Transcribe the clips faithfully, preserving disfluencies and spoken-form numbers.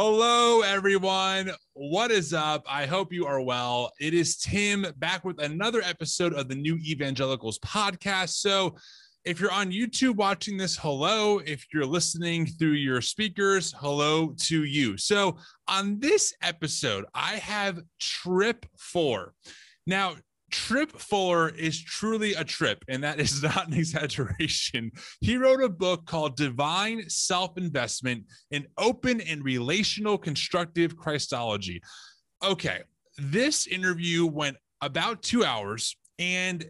Hello, everyone. What is up? I hope you are well. It is Tim back with another episode of the New Evangelicals podcast. So if you're on YouTube watching this, hello. If you're listening through your speakers, hello to you. So on this episode, I have Tripp Fuller. Now, Tripp Fuller is truly a trip, and that is not an exaggeration. He wrote a book called Divine Self-Investment, An Open and Relational Constructive Christology. Okay, this interview went about two hours, and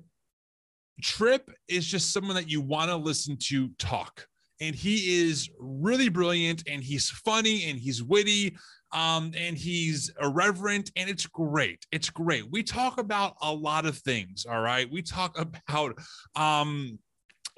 Tripp is just someone that you want to listen to talk. And he is really brilliant, and he's funny, and he's witty, um, and he's irreverent, and it's great. It's great. We talk about a lot of things, all right? We talk about um,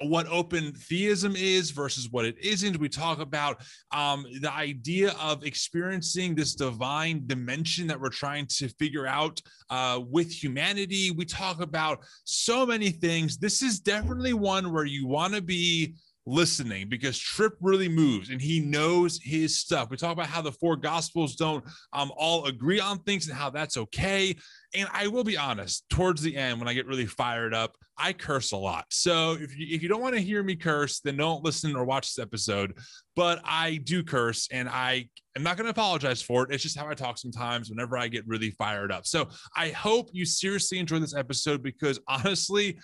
what open theism is versus what it isn't. We talk about um, the idea of experiencing this divine dimension that we're trying to figure out uh, with humanity. We talk about so many things. This is definitely one where you want to be listening, because Tripp really moves and he knows his stuff. We talk about how the four gospels don't um, all agree on things and how that's okay. And I will be honest, towards the end, when I get really fired up, I curse a lot. So if you, if you don't want to hear me curse, then don't listen or watch this episode. But I do curse, and I am not going to apologize for it. It's just how I talk sometimes whenever I get really fired up. So I hope you seriously enjoy this episode, because honestly,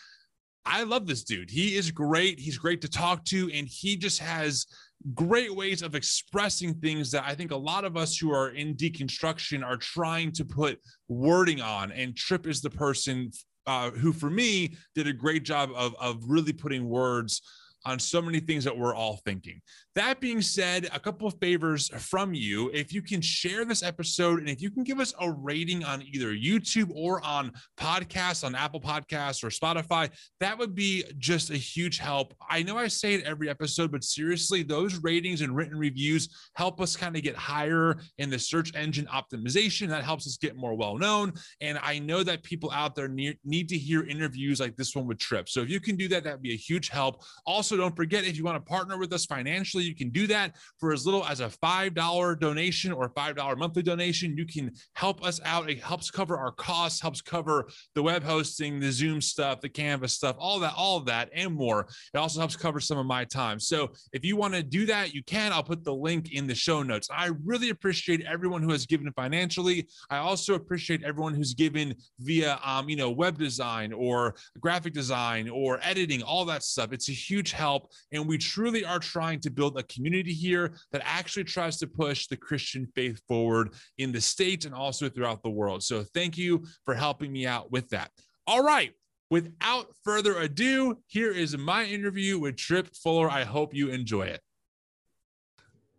I love this dude. He is great. He's great to talk to, and he just has great ways of expressing things that I think a lot of us who are in deconstruction are trying to put wording on. And Tripp is the person uh, who, for me, did a great job of, of really putting words on so many things that we're all thinking. That being said, a couple of favors from you. If you can share this episode, and if you can give us a rating on either YouTube or on podcasts, on Apple Podcasts or Spotify, that would be just a huge help. I know I say it every episode, but seriously, those ratings and written reviews help us kind of get higher in the search engine optimization. That helps us get more well-known. And I know that people out there need, need to hear interviews like this one with Tripp. So if you can do that, that'd be a huge help. Also, don't forget, if you want to partner with us financially, you can do that for as little as a five dollar donation or five dollar monthly donation. You can help us out. It helps cover our costs, helps cover the web hosting, the Zoom stuff, the Canvas stuff, all that, all of that and more. It also helps cover some of my time. So if you want to do that, you can. I'll put the link in the show notes. I really appreciate everyone who has given financially. I also appreciate everyone who's given via, um, you know, web design or graphic design or editing, all that stuff. It's a huge help. Help, and we truly are trying to build a community here that actually tries to push the Christian faith forward in the States and also throughout the world. So thank you for helping me out with that. All right, without further ado, here is my interview with Tripp Fuller. I hope you enjoy it.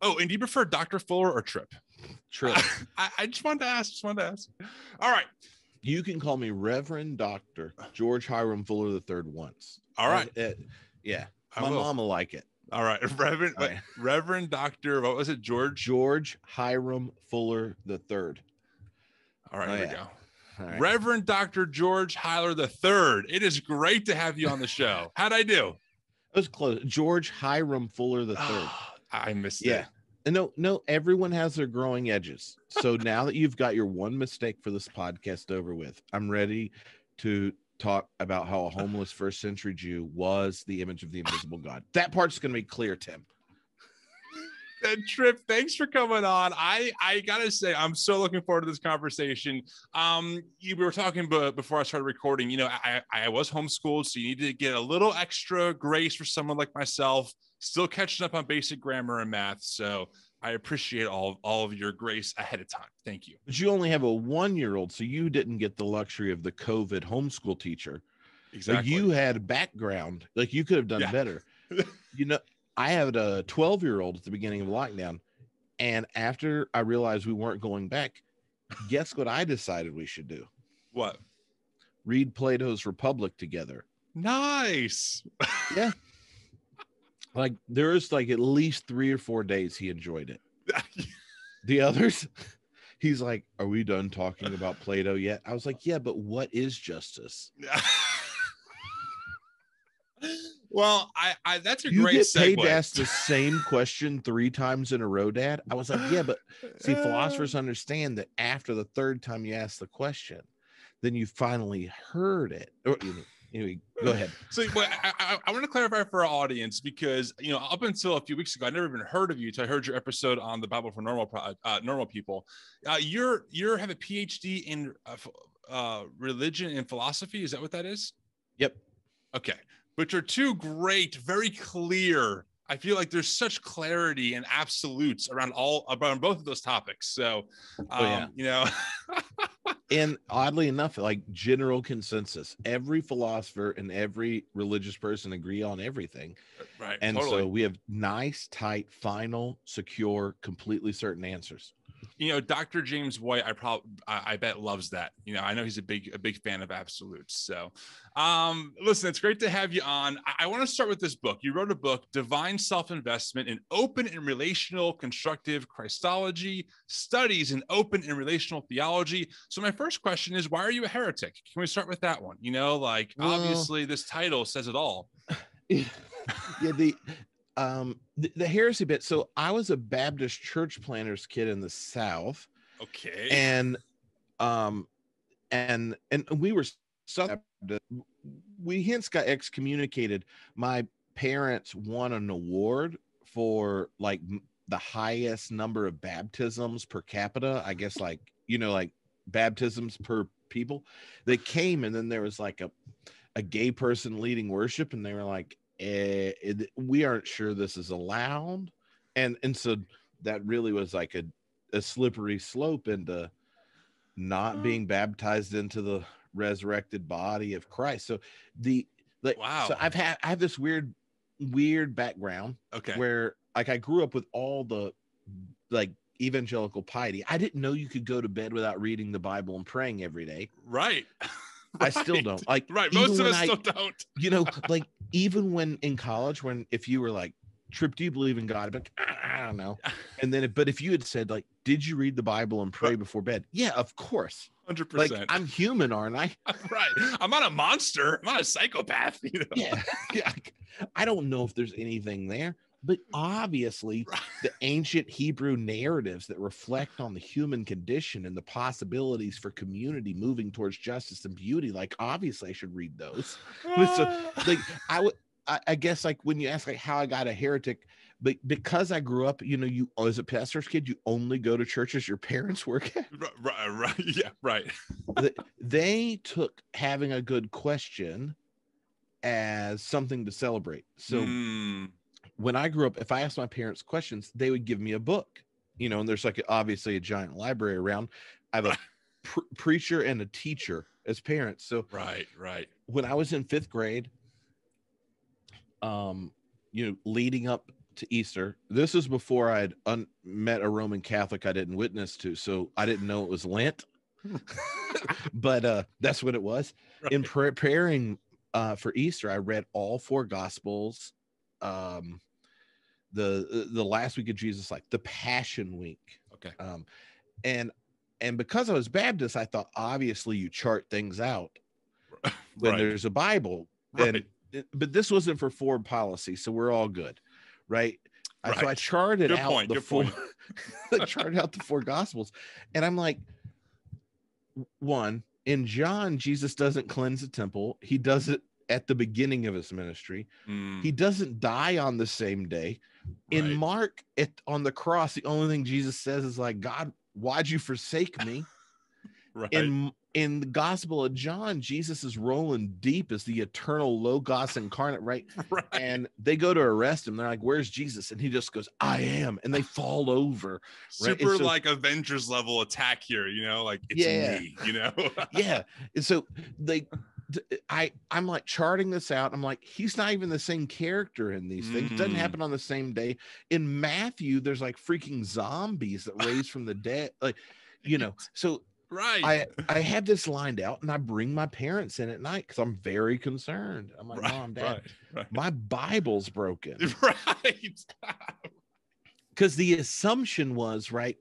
Oh, and do you prefer Doctor Fuller or Tripp? Tripp. I, I just wanted to ask, just wanted to ask. All right. You can call me Reverend Doctor George Hiram Fuller the third once. All right. It, it, yeah. My mama like it. All right. Reverend, All right. Reverend Doctor, what was it? George? George Hiram Fuller the third. All right. Oh, here yeah. we go. Right. Reverend Doctor George Hiler the third. It is great to have you on the show. How'd I do? It was close. George Hiram Fuller the third. I missed yeah. it. And no, no, everyone has their growing edges. So now that you've got your one mistake for this podcast over with, I'm ready to talk about how a homeless first century Jew was the image of the invisible God. That part's going to be clear, Tim. And Tripp, thanks for coming on. I, I got to say, I'm so looking forward to this conversation. Um, you, we were talking before I started recording, you know, I, I was homeschooled, so you need to get a little extra grace for someone like myself, still catching up on basic grammar and math. So I appreciate all, all of your grace ahead of time. Thank you. But you only have a one-year-old, so you didn't get the luxury of the COVID homeschool teacher. Exactly. So you had background. Like, you could have done yeah. better. You know, I had a twelve-year-old at the beginning of lockdown, and after I realized we weren't going back, guess what I decided we should do? What? Read Plato's Republic together. Nice. Yeah. Like, there was like at least three or four days he enjoyed it. The others, he's like, are we done talking about Plato yet? I was like, yeah, but what is justice? Well, I, I that's a you great get paid segue. To ask the same question three times in a row, Dad. I was like, yeah, but see, philosophers understand that after the third time you ask the question, then you finally heard it. Or, you know, anyway, go ahead. So well, I, I, I want to clarify for our audience, because, you know, up until a few weeks ago, I'd never even heard of you until I heard your episode on the Bible for Normal uh, normal people. Uh, you're you have a P H D in uh, uh, religion and philosophy. Is that what that is? Yep. Okay. Which are two great, very clear. I feel like there's such clarity and absolutes around all around both of those topics. So, um, oh, yeah. you know, and oddly enough, like general consensus, every philosopher and every religious person agree on everything. Right. And totally. So we have nice, tight, final, secure, completely certain answers. You know, Doctor James White, I probably, I, I bet loves that. You know, I know he's a big, a big fan of absolutes. So, um, listen, it's great to have you on. I, I want to start with this book. You wrote a book, Divine Self-Investment An Open and Relational Constructive Christology, Studies in Open and Relational Theology. So my first question is, why are you a heretic? Can we start with that one? You know, like, well, obviously this title says it all. Yeah, the... Um, the, the heresy bit. So I was a Baptist church planter's kid in the South. Okay. And, um, and, and we were, Southern Baptist. We hence got excommunicated. My parents won an award for like the highest number of baptisms per capita. I guess like, you know, like baptisms per people. They came, and then there was like a, a gay person leading worship, and they were like, Uh, it, we aren't sure this is allowed, and and so that really was like a, a slippery slope into not being baptized into the resurrected body of Christ. So the like, wow. So I've had I have this weird weird background. Okay, where like I grew up with all the like evangelical piety. I didn't know you could go to bed without reading the Bible and praying every day. Right. Right. I still don't like right. Most of us I, still don't. You know, like even when in college, when if you were like, Tripp, do you believe in God? I'd be like, I, I don't know. And then, but if you had said like, did you read the Bible and pray before bed? Yeah, of course. Hundred like, percent. I'm human, aren't I? Right. I'm not a monster. I'm not a psychopath. You know? Yeah. Yeah. I don't know if there's anything there, but obviously right. The ancient Hebrew narratives that reflect on the human condition and the possibilities for community moving towards justice and beauty, like obviously I should read those. But so, like I would, I, I guess like when you ask like how I got a heretic, but because I grew up, you know, you as a pastor's kid, you only go to churches your parents work at. Right, right, yeah, right. They took having a good question as something to celebrate. So. Mm. When I grew up, if I asked my parents questions, they would give me a book, you know, and there's like obviously a giant library around. I have a pre preacher and a teacher as parents. So right, right. When I was in fifth grade, um, you know, leading up to Easter, this is before I'd un met a Roman Catholic I didn't witness to, so I didn't know it was Lent, but uh, that's what it was. Right. In pre preparing uh, for Easter, I read all four Gospels. Um, the the last week of Jesus, like the Passion Week. Okay. Um, and and because I was Baptist, I thought obviously you chart things out when right. there's a Bible. Right. And but this wasn't for foreign policy, so we're all good, right? right. So I charted good out point, the four. I charted out the four Gospels, and I'm like, one in John, Jesus doesn't cleanse the temple. He does it at the beginning of his ministry. Mm. He doesn't die on the same day. In right. Mark, it, on the cross, the only thing Jesus says is like, God, why'd you forsake me? Right. In, in the Gospel of John, Jesus is rolling deep as the eternal Logos incarnate, right? Right? And they go to arrest him. They're like, where's Jesus? And he just goes, I am. And they fall over. Right? Super so, like Avengers level attack here, you know, like it's yeah. me, you know? Yeah. And so they... I I'm like charting this out. I'm like, he's not even the same character in these things. Mm. Doesn't happen on the same day. In Matthew, there's like freaking zombies that raise from the dead. Like, you know, so right. I, I had this lined out, and I bring my parents in at night because I'm very concerned. I'm like, right, Mom, Dad, right, right. my Bible's broken. Right. Because the assumption was, right,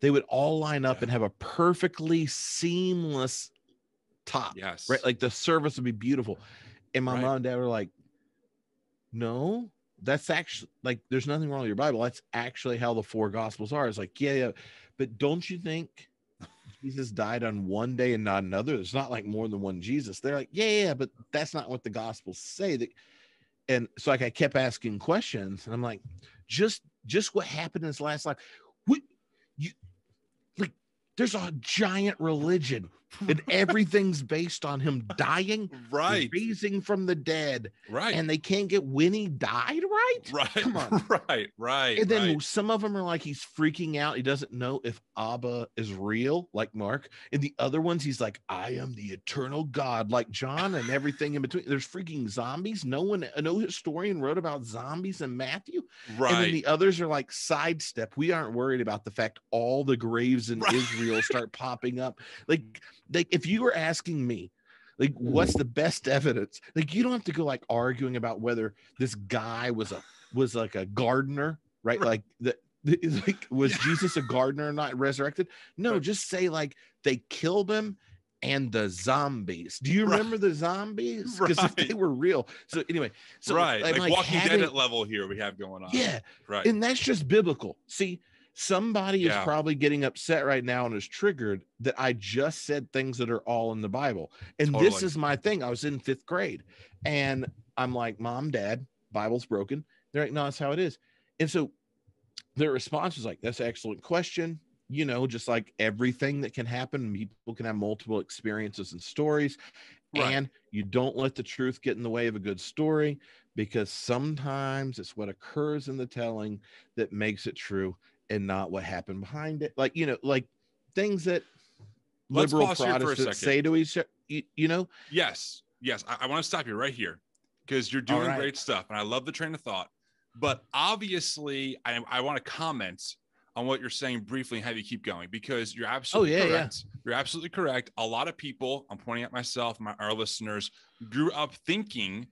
they would all line up yeah. and have a perfectly seamless top, yes, right, like the service would be beautiful, and my right. mom and dad were like, no, that's actually, like, there's nothing wrong with your Bible. That's actually how the four Gospels are. It's like, yeah, yeah. But don't you think Jesus died on one day and not another? There's not like more than one Jesus. They're like, yeah, yeah, but that's not what the Gospels say. That, and so like I kept asking questions, and I'm like, just just what happened in his last life? What, you, like, there's a giant religion, and everything's based on him dying, right? Raising from the dead, right? And they can't get when he died, right? Right. Come on, right, right. And then right. Some of them are like, he's freaking out. He doesn't know if Abba is real, like Mark. And the other ones, he's like, I am the eternal God, like John, and everything in between. There's freaking zombies. No one, no historian wrote about zombies in Matthew. Right. And then the others are like sidestep. We aren't worried about the fact all the graves in right. Israel start popping up. Like, like if you were asking me, like, what's the best evidence? Like, you don't have to go like arguing about whether this guy was a was like a gardener, right? Right. Like the, the like was yeah. Jesus a gardener or not resurrected? No, right. Just say like they killed him and the zombies. Do you right. remember the zombies? Because right. if they were real. So anyway, so right, like, like Walking having, Dead at level here we have going on. Yeah, right. And that's just biblical. See, somebody yeah. is probably getting upset right now and is triggered that I just said things that are all in the Bible. And totally. This is my thing. I was in fifth grade and I'm like, Mom, Dad, Bible's broken. They're like, no, that's how it is. And so their response was like, that's an excellent question. You know, just like everything that can happen, people can have multiple experiences and stories. Right. And you don't let the truth get in the way of a good story, because sometimes it's what occurs in the telling that makes it true, and not what happened behind it. Like, you know, like things that Let's liberal Protestants say to each other, you, you know? Yes, yes. I, I want to stop you right here because you're doing right. great stuff. And I love the train of thought. But obviously, I, I want to comment on what you're saying briefly and have you keep going, because you're absolutely oh, yeah, correct. Yeah. You're absolutely correct. A lot of people, I'm pointing at myself, my our listeners, grew up thinking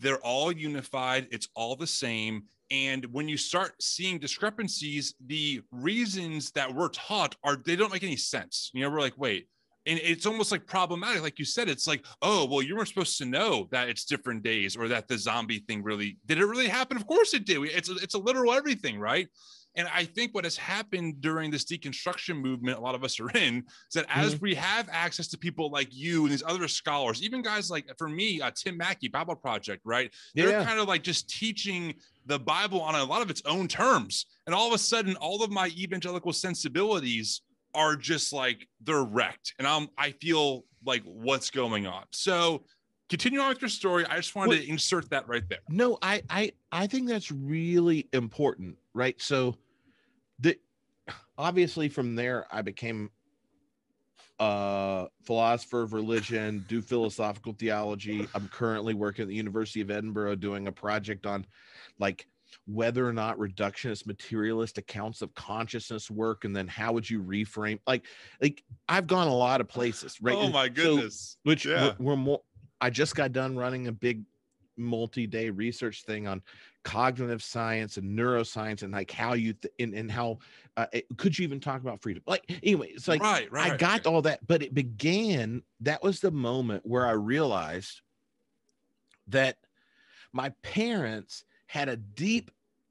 they're all unified. It's all the same. And when you start seeing discrepancies, the reasons that we're taught are, they don't make any sense. You know, we're like, wait, and it's almost like problematic. Like you said, it's like, oh, well, you weren't supposed to know that it's different days, or that the zombie thing really, did it really happen? Of course it did. It's a, it's a literal everything, right? And I think what has happened during this deconstruction movement, a lot of us are in, is that as mm-hmm. we have access to people like you and these other scholars, even guys like, for me, uh, Tim Mackey, Bible Project, right? They're yeah. kind of like just teaching the Bible on a lot of its own terms. And all of a sudden, all of my evangelical sensibilities are just like, they're wrecked. And I'm, I feel like, what's going on? So continue on with your story. I just wanted well, to insert that right there. No, I, I, I think that's really important, right? So the, obviously from there, I became a philosopher of religion, do philosophical theology. I'm currently working at the University of Edinburgh doing a project on like whether or not reductionist materialist accounts of consciousness work, and then how would you reframe, like, like I've gone a lot of places, right? Oh my goodness. So, which yeah. we're, we're more, I just got done running a big multi-day research thing on cognitive science and neuroscience, and like how you th- and, and how uh, it, could you even talk about freedom? Like, anyway, it's like right, right, I got right. all that, but it began. That was the moment where I realized that my parents had a deep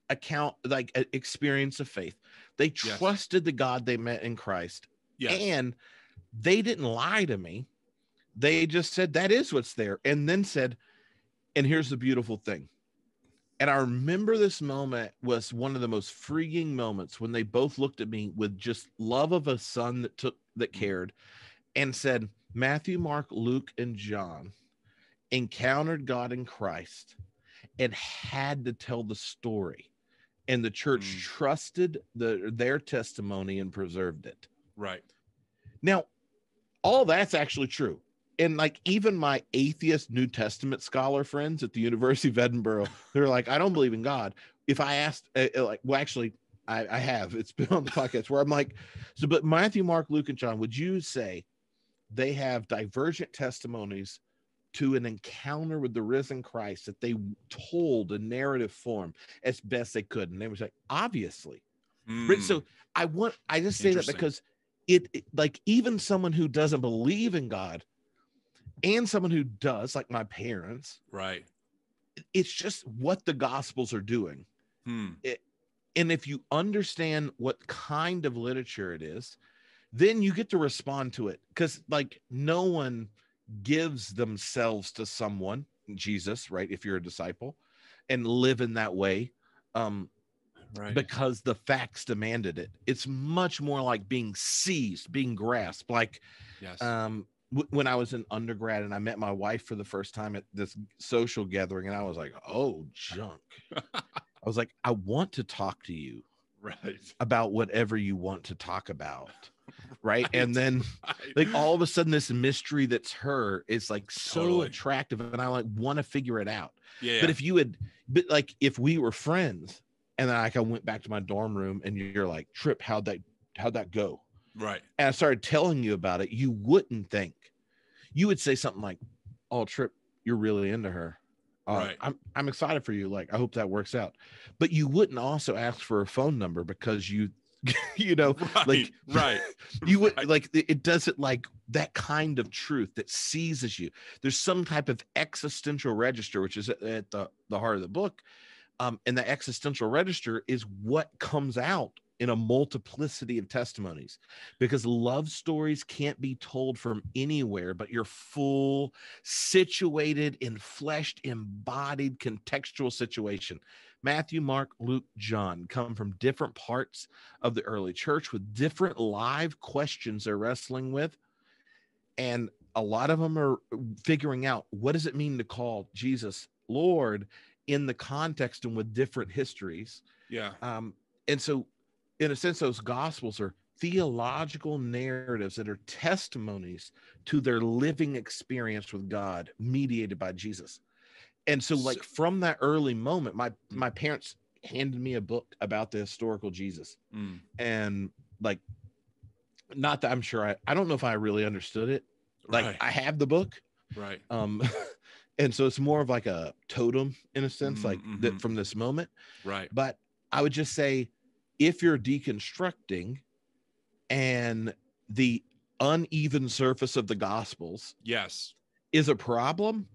account, like a experience of faith. They trusted yes. the God they met in Christ, yes. and they didn't lie to me. They just said that is what's there, and then said, and here's the beautiful thing. And I remember this moment was one of the most freeing moments when they both looked at me with just love of a son that took, that cared, and said, Matthew, Mark, Luke, and John encountered God in Christ and had to tell the story. And the church mm. trusted the, their testimony and preserved it. Right. Now, all that's actually true. And like even my atheist New Testament scholar friends at the University of Edinburgh, they're like, I don't believe in God. If I asked, uh, like, well, actually, I, I have. It's been on the podcast where I'm like, so, but Matthew, Mark, Luke, and John, would you say they have divergent testimonies to an encounter with the risen Christ that they told in narrative form as best they could? And they were like, obviously. Mm. So I want, I just say that because it, it, like, even someone who doesn't believe in God, and someone who does, like my parents, right, it's just what the Gospels are doing. Hmm. It, and if you understand what kind of literature it is, then you get to respond to it, because like no one gives themselves to someone, Jesus, right? If you're a disciple, and live in that way, um, right, because the facts demanded it. It's much more like being seized, being grasped. Like, yes. um, w- when I was in undergrad and I met my wife for the first time at this social gathering, and I was like, "Oh, junk!" I was like, "I want to talk to you, right, about whatever you want to talk about." Right. And then right. like all of a sudden this mystery that's her is like so totally. attractive, and I like want to figure it out. Yeah. But if you had, but like if we were friends and then like I went back to my dorm room and you're like, Tripp, how'd that, how'd that go? Right. And I started telling you about it. You wouldn't think. You would say something like, oh, Tripp, you're really into her. Uh, right. I'm, I'm excited for you. Like, I hope that works out. But you wouldn't also ask for a phone number because you you know, right, like right you would right. like it doesn't like that kind of truth that seizes you. There's some type of existential register, which is at the, the heart of the book. Um, and the existential register is what comes out in a multiplicity of testimonies, because love stories can't be told from anywhere but your full, situated, enfleshed, embodied, contextual situation. Matthew, Mark, Luke, John come from different parts of the early church with different live questions they're wrestling with. And a lot of them are figuring out, what does it mean to call Jesus Lord in the context and with different histories? Yeah. Um, and so in a sense, those gospels are theological narratives that are testimonies to their living experience with God mediated by Jesus. And so like from that early moment, my, my parents handed me a book about the historical Jesus. Mm. And like, not that I'm sure I, I don't know if I really understood it. Like right. I have the book. Right. Um, and so it's more of like a totem in a sense, mm, like mm-hmm. that from this moment. Right. But I would just say, if you're deconstructing and the uneven surface of the Gospels yes. is a problem,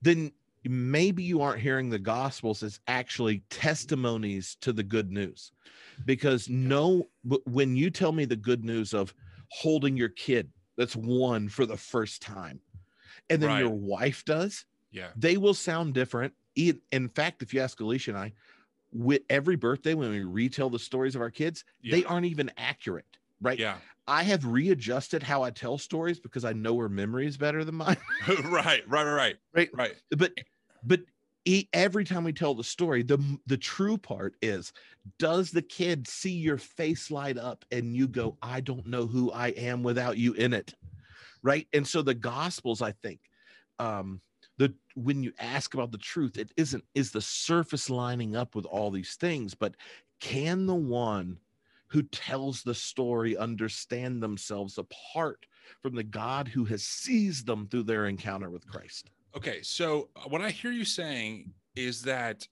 then maybe you aren't hearing the Gospels as actually testimonies to the good news, because no, when you tell me the good news of holding your kid that's one for the first time, and then right. your wife does, yeah, they will sound different. In fact, if you ask Alicia and I, with every birthday when we retell the stories of our kids, yeah. they aren't even accurate, right? Yeah. I have readjusted how I tell stories because I know her memory is better than mine. right, right, right, right, right. But, but every time we tell the story, the the true part is: does the kid see your face light up and you go, "I don't know who I am without you in it," right? And so the Gospels, I think, um, the when you ask about the truth, it isn't is the surface lining up with all these things, but can the one who tells the story understand themselves apart from the God who has seized them through their encounter with Christ? Okay, so what I hear you saying is that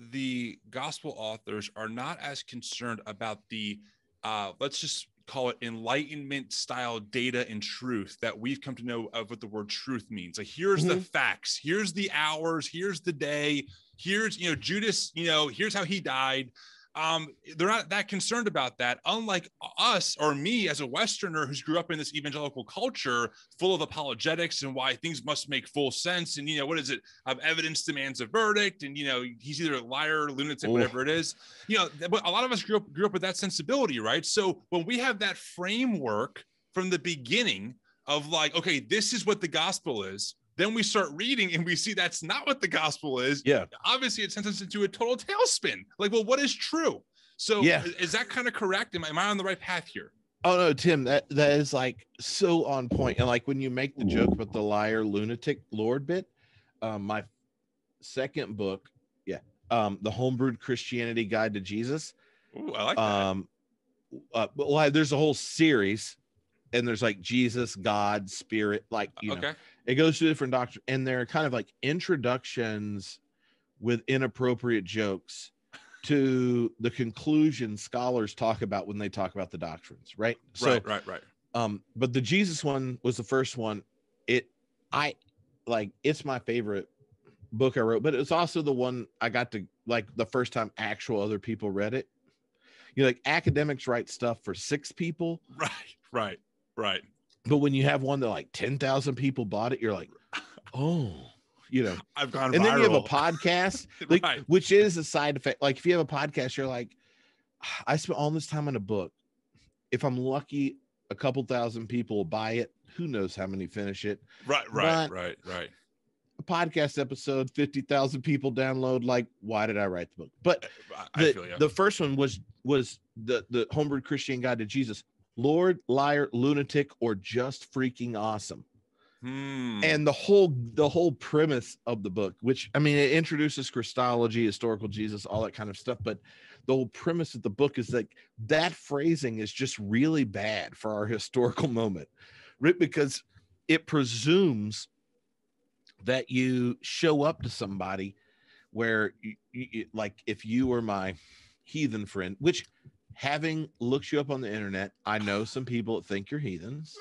the gospel authors are not as concerned about the, uh, let's just call it enlightenment style data and truth that we've come to know of what the word truth means. Like, here's mm-hmm. the facts, here's the hours, here's the day, here's, you know, Judas, you know, here's how he died. Um, they're not that concerned about that. Unlike us or me as a Westerner who's grew up in this evangelical culture full of apologetics and why things must make full sense. And, you know, what is it? Um, evidence demands a verdict. And, you know, he's either a liar, lunatic, Ooh. whatever it is. You know, but a lot of us grew up, grew up with that sensibility, right? So when we have that framework from the beginning of like, okay, this is what the gospel is. Then we start reading and we see that's not what the gospel is. Yeah. Obviously it sends us into a total tailspin. Like, well, what is true? So yeah. is, is that kind of correct? Am I, am I on the right path here? Oh no, Tim, that, that is like so on point. And like when you make the joke about the liar, lunatic, Lord bit, um, my second book, yeah, um, The Homebrewed Christianity Guide to Jesus. Ooh, I like that. Um, uh, but like, there's a whole series and there's like Jesus, God, Spirit, like, you okay. know. It goes to different doctrines, and they're kind of like introductions with inappropriate jokes to the conclusion scholars talk about when they talk about the doctrines, right? So, right, right, right. Um, but the Jesus one was the first one. It, I, like, it's my favorite book I wrote, but it was also the one I got to, like, the first time actual other people read it. You know, like, academics write stuff for six people. Right, right, right. But when you have one that like ten thousand people bought it, you're like, oh, you know, I've gone viral. And then you have a podcast, like, right. which is a side effect. Like, if you have a podcast, you're like, I spent all this time on a book. If I'm lucky, a couple thousand people will buy it. Who knows how many finish it? Right, right, but right, right. A podcast episode, fifty thousand people download. Like, why did I write the book? But I, the, feel you. The first one was was the the Homebrewed Christianity Guide to Jesus. Lord, liar, lunatic, or just freaking awesome. Hmm. And the whole the whole premise of the book, which, I mean, it introduces Christology, historical Jesus, all that kind of stuff, but the whole premise of the book is that that phrasing is just really bad for our historical moment, right? Because it presumes that you show up to somebody where you, you, like, if you were my heathen friend, which, having looked you up on the internet, I know some people that think you're heathens.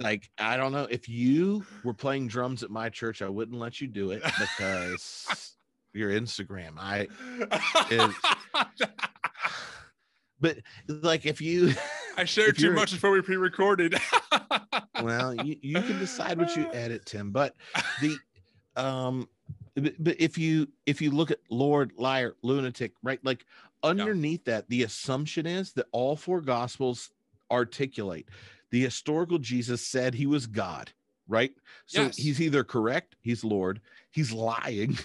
Like, I don't know, if you were playing drums at my church, I wouldn't let you do it because your Instagram. I, it, but like, if you, I shared too much before we pre-recorded. Well, you, you can decide what you edit, Tim. But the, um, but, but if you if you look at Lord, liar, lunatic, right? Like, underneath yeah. that, the assumption is that all four gospels articulate the historical Jesus said he was God, right? So yes. he's either correct, he's Lord, he's lying,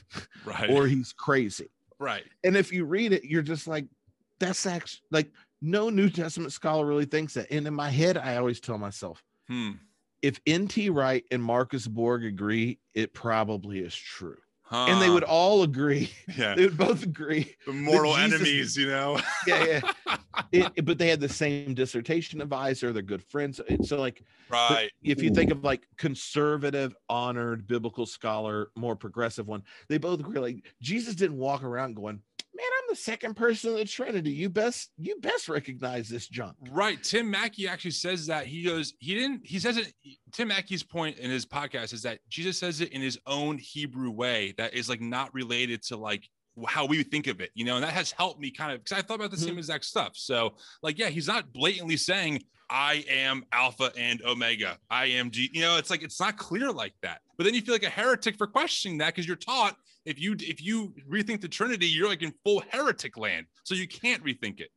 right, or he's crazy, right? And if you read it, you're just like, that's actually, like, no New Testament scholar really thinks that. And in my head, I always tell myself, hmm. if N T Wright and Marcus Borg agree, it probably is true. Huh. And they would all agree. Yeah. They would both agree. The mortal Jesus, enemies, you know? Yeah, yeah. It, it, but they had the same dissertation advisor. They're good friends. So, like, right. if you think of, like, conservative, honored, biblical scholar, more progressive one, they both agree. Like, Jesus didn't walk around going, man, I'm the second person of the Trinity. You best, you best recognize this junk. Right. Tim Mackey actually says that. He goes, he didn't, he says it. Tim Mackey's point in his podcast is that Jesus says it in his own Hebrew way that is, like, not related to, like, how we think of it, you know, and that has helped me kind of, because I thought about the mm-hmm. same exact stuff. So, like, yeah, he's not blatantly saying, I am Alpha and Omega, I am G, you know, it's like, it's not clear like that. But then you feel like a heretic for questioning that, because you're taught, if you if you rethink the Trinity, you're, like, in full heretic land. So you can't rethink it.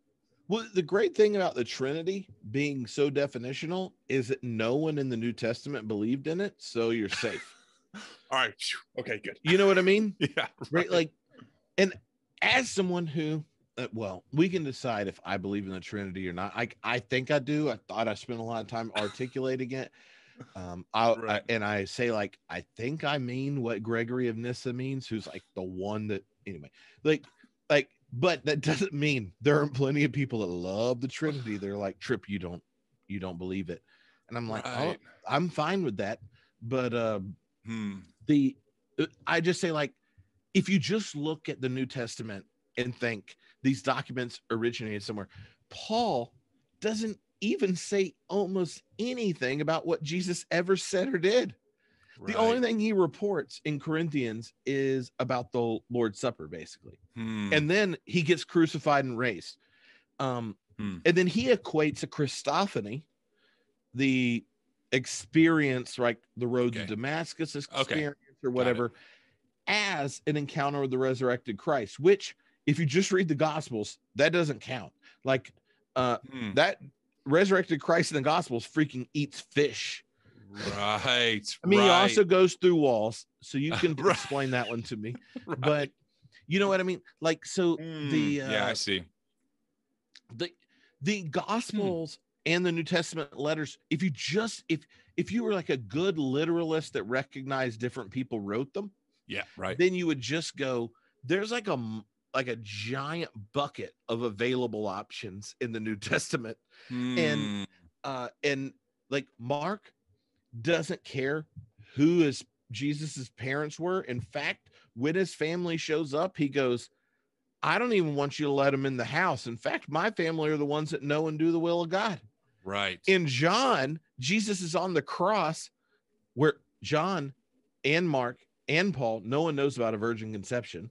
Well, the great thing about the Trinity being so definitional is that no one in the New Testament believed in it, so you're safe. All right. Okay, good. You know what I mean? Yeah. Right. Right? Like, and as someone who, uh, well, we can decide if I believe in the Trinity or not. I I think I do. I thought I spent a lot of time articulating it. Um, I, right. I, and I say, like, I think I mean what Gregory of Nyssa means, who's, like, the one that, anyway, like, like, but that doesn't mean there are plenty of people that love the Trinity. They're like, Tripp, you don't, you don't believe it. And I'm like, right. oh, I'm fine with that. But, um, hmm. the, I just say, like, if you just look at the New Testament and think these documents originated somewhere, Paul doesn't even say almost anything about what Jesus ever said or did. Right. The only thing he reports in Corinthians is about the Lord's Supper, basically. Hmm. And then he gets crucified and raised. Um, hmm. And then he equates a Christophany, the experience, like the road okay. to Damascus experience okay. or whatever, as an encounter with the resurrected Christ, which, if you just read the Gospels, that doesn't count. Like, uh, hmm. that... resurrected Christ in the Gospels freaking eats fish. Right. I mean, right. he also goes through walls, so you can right. explain that one to me. Right. But you know what I mean? Like, so mm, the uh, yeah, I see. The the Gospels mm. and the New Testament letters. If you just if if you were like a good literalist that recognized different people wrote them, yeah, right. then you would just go, there's like a like a giant bucket of available options in the New Testament. Mm. And, uh, and like Mark doesn't care who his Jesus's parents were. In fact, when his family shows up, he goes, I don't even want you to let him in the house. In fact, my family are the ones that know and do the will of God. Right. In John, Jesus is on the cross, where John and Mark and Paul, no one knows about a virgin conception.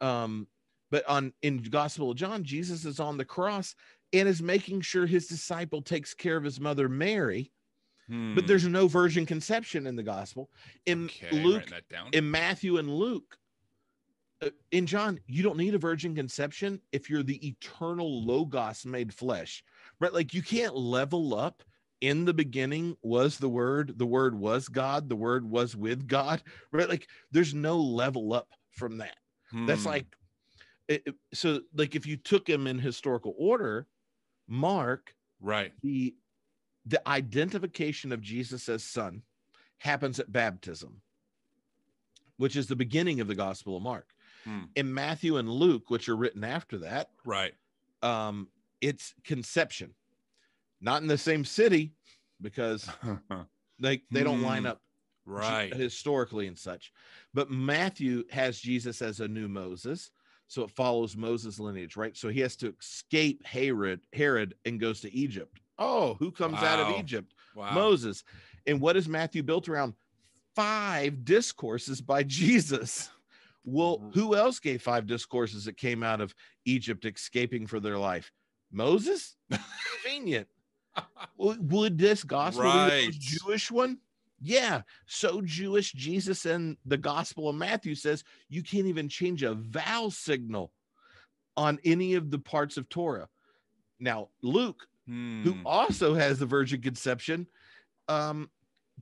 Um, but on in the Gospel of John, Jesus is on the cross and is making sure his disciple takes care of his mother, Mary. Hmm. But there's no virgin conception in the gospel. In okay, Luke, in Matthew and Luke, uh, in John, you don't need a virgin conception if you're the eternal Logos made flesh, right? Like you can't level up. In the beginning was the Word, the Word was God, the Word was with God, right? Like there's no level up from that. Hmm. That's like, it, it, so like if you took him in historical order, Mark, right? The The identification of Jesus as son happens at baptism, which is the beginning of the Gospel of Mark. Hmm. In Matthew and Luke, which are written after that, right? Um, it's conception, not in the same city, because they they don't hmm. line up right historically and such. But Matthew has Jesus as a new Moses, so it follows Moses' lineage, right? So he has to escape Herod, Herod, and goes to Egypt. Oh, who comes wow. out of Egypt? Wow. Moses. And what is Matthew built around? Five discourses by Jesus. Well, who else gave five discourses that came out of Egypt escaping for their life? Moses? Convenient. Would this gospel right. be the Jewish one? Yeah. So Jewish, Jesus in the Gospel of Matthew says you can't even change a vowel signal on any of the parts of Torah. Now, Luke, Hmm. who also has the virgin conception, um,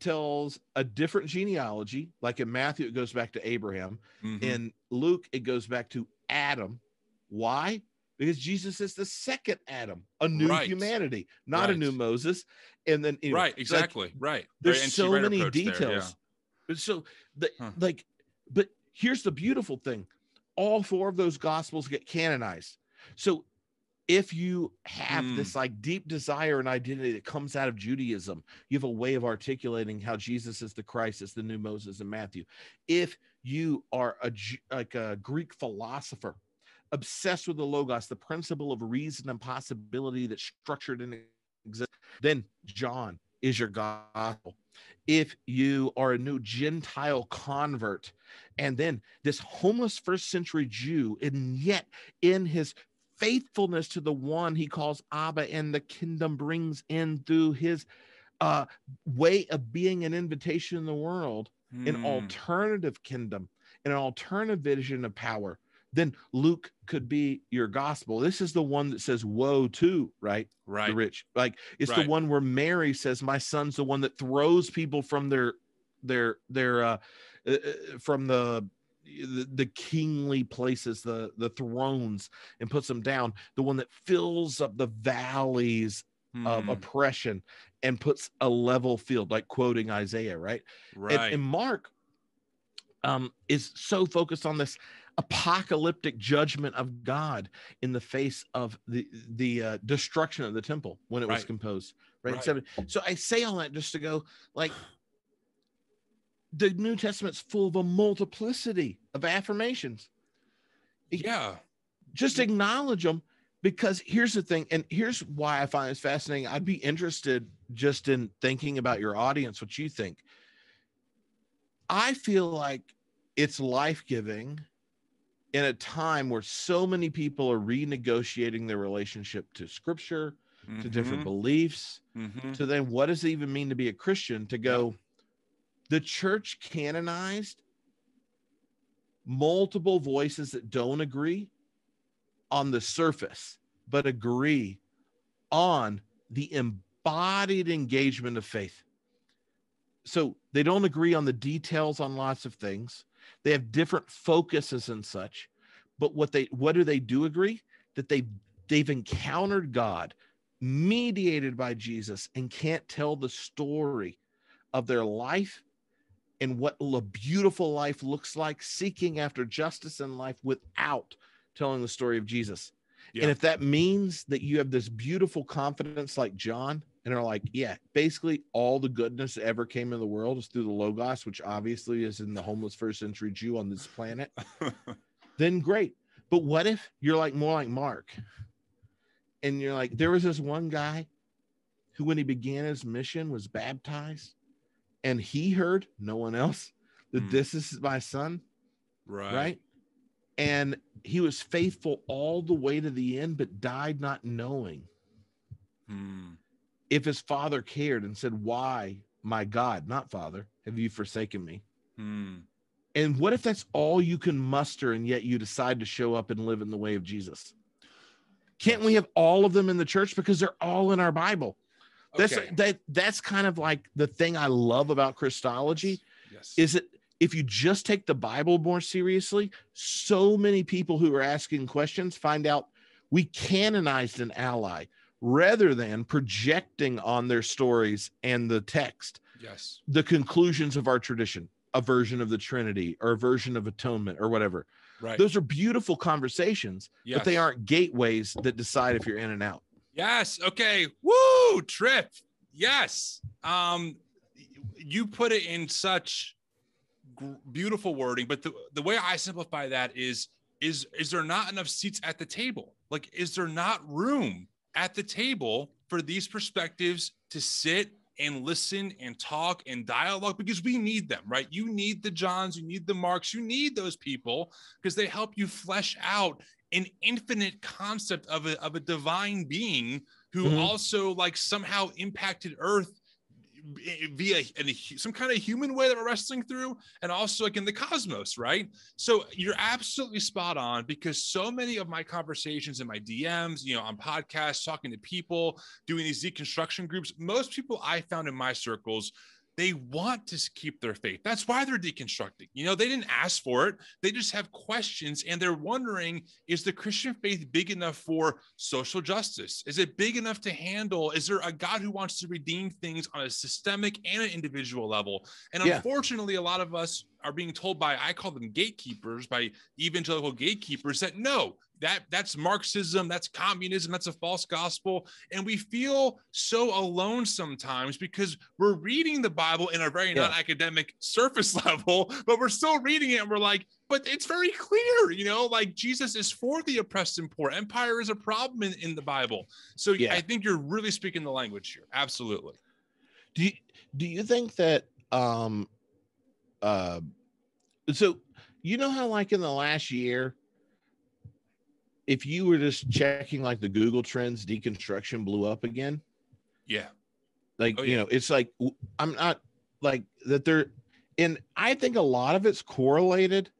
tells a different genealogy. Like in Matthew, it goes back to Abraham. Mm-hmm. In Luke, it goes back to Adam. Why? Because Jesus is the second Adam, a new right. humanity, not right. a new Moses. And then, anyway, right, exactly, like, right. There's right. so many details. There, yeah. But so, the, huh. like, but here's the beautiful thing: all four of those gospels get canonized. So. If you have mm. this like deep desire and identity that comes out of Judaism, you have a way of articulating how Jesus is the Christ, is the new Moses in Matthew. If you are a like a Greek philosopher, obsessed with the Logos, the principle of reason and possibility that's structured and exists, then John is your gospel. If you are a new Gentile convert, and then this homeless first century Jew, and yet in his faithfulness to the one he calls Abba and the kingdom brings in through his uh, way of being an invitation in the world, mm. an alternative kingdom, an alternative vision of power, then Luke could be your gospel. This is the one that says, woe to, right? Right. The rich. Like it's right. the one where Mary says, my son's the one that throws people from their, their, their, uh, uh from the, The, the kingly places, the the thrones, and puts them down. The one that fills up the valleys mm. of oppression and puts a level field, like quoting Isaiah, right? Right. And, and Mark um, is so focused on this apocalyptic judgment of God in the face of the the uh, destruction of the temple when it right. was composed, right? right. So, so I say all that just to go like. The New Testament's full of a multiplicity of affirmations. Yeah. Just acknowledge them, because here's the thing. And here's why I find this fascinating. I'd be interested just in thinking about your audience, what you think. I feel like it's life-giving in a time where so many people are renegotiating their relationship to scripture, mm-hmm. to different beliefs, mm-hmm. to then what does it even mean to be a Christian, to go, yeah. The church canonized multiple voices that don't agree on the surface, but agree on the embodied engagement of faith. So they don't agree on the details on lots of things. They have different focuses and such, but what they, what do they do agree? That they, they've encountered God, mediated by Jesus, and can't tell the story of their life and what a beautiful life looks like, seeking after justice in life without telling the story of Jesus. Yeah. And if that means that you have this beautiful confidence like John and are like, yeah, basically all the goodness that ever came in the world is through the Logos, which obviously is in the homeless first century Jew on this planet, then great. But what if you're like more like Mark and you're like, there was this one guy who, when he began his mission, was baptized and he heard, no one else, that mm. this is my son. Right. Right. And he was faithful all the way to the end, but died not knowing mm. if his father cared and said, why, my God, not Father, have you forsaken me? Mm. And what if that's all you can muster, and yet you decide to show up and live in the way of Jesus? Can't we have all of them in the church, because they're all in our Bible? That's okay. that, that's kind of like the thing I love about Christology. Yes. Is that if you just take the Bible more seriously, so many people who are asking questions find out we canonized an ally rather than projecting on their stories and the text. Yes. The conclusions of our tradition, a version of the Trinity or a version of atonement or whatever. Right. Those are beautiful conversations, yes. but they aren't gateways that decide if you're in and out. Yes. Okay. Woo, Tripp. Yes. Um, you put it in such gr- beautiful wording, but the, the way I simplify that is, is, is there not enough seats at the table? Like, is there not room at the table for these perspectives to sit and listen and talk and dialogue? Because we need them, right? You need the Johns, you need the Marks, you need those people, because they help you flesh out an infinite concept of a, of a divine being who mm-hmm. also like somehow impacted earth via in a, some kind of human way that we're wrestling through, and also like in the cosmos, right? So you're absolutely spot on, because so many of my conversations in my D Ms, you know, on podcasts, talking to people, doing these deconstruction groups, most people I found in my circles, they want to keep their faith. That's why they're deconstructing. You know, they didn't ask for it. They just have questions, and they're wondering, is the Christian faith big enough for social justice? Is it big enough to handle? Is there a God who wants to redeem things on a systemic and an individual level? And yeah. unfortunately, a lot of us are being told by, I call them gatekeepers, by evangelical gatekeepers, that no, that that's Marxism, that's communism, that's a false gospel. And we feel so alone sometimes, because we're reading the Bible in a very yeah. non-academic surface level, but we're still reading it and we're like, but it's very clear, you know, like Jesus is for the oppressed and poor. Empire is a problem in, in the Bible. So yeah. I think you're really speaking the language here. Absolutely. Do you, do you think that, um, Uh, so you know how like in the last year, if you were just checking like the Google Trends, deconstruction blew up again? Yeah. Like, oh, yeah. you know, it's like, I'm not like that they're, and I think a lot of it's correlated.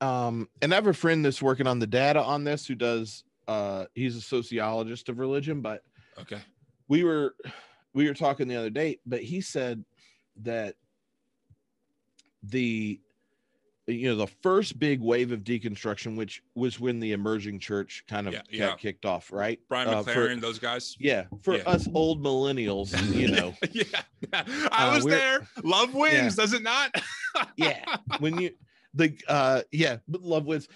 Um, and I have a friend that's working on the data on this who does, uh, he's a sociologist of religion, but okay. we were, we were talking the other day, but he said that the you know the first big wave of deconstruction, which was when the emerging church kind of yeah, got yeah. kicked off, right? Brian uh, McLaren, for, those guys. Yeah, for yeah. us old millennials, you know. yeah, yeah, I uh, was there. Love wins, yeah. does it not? yeah, when you the uh yeah, love wins.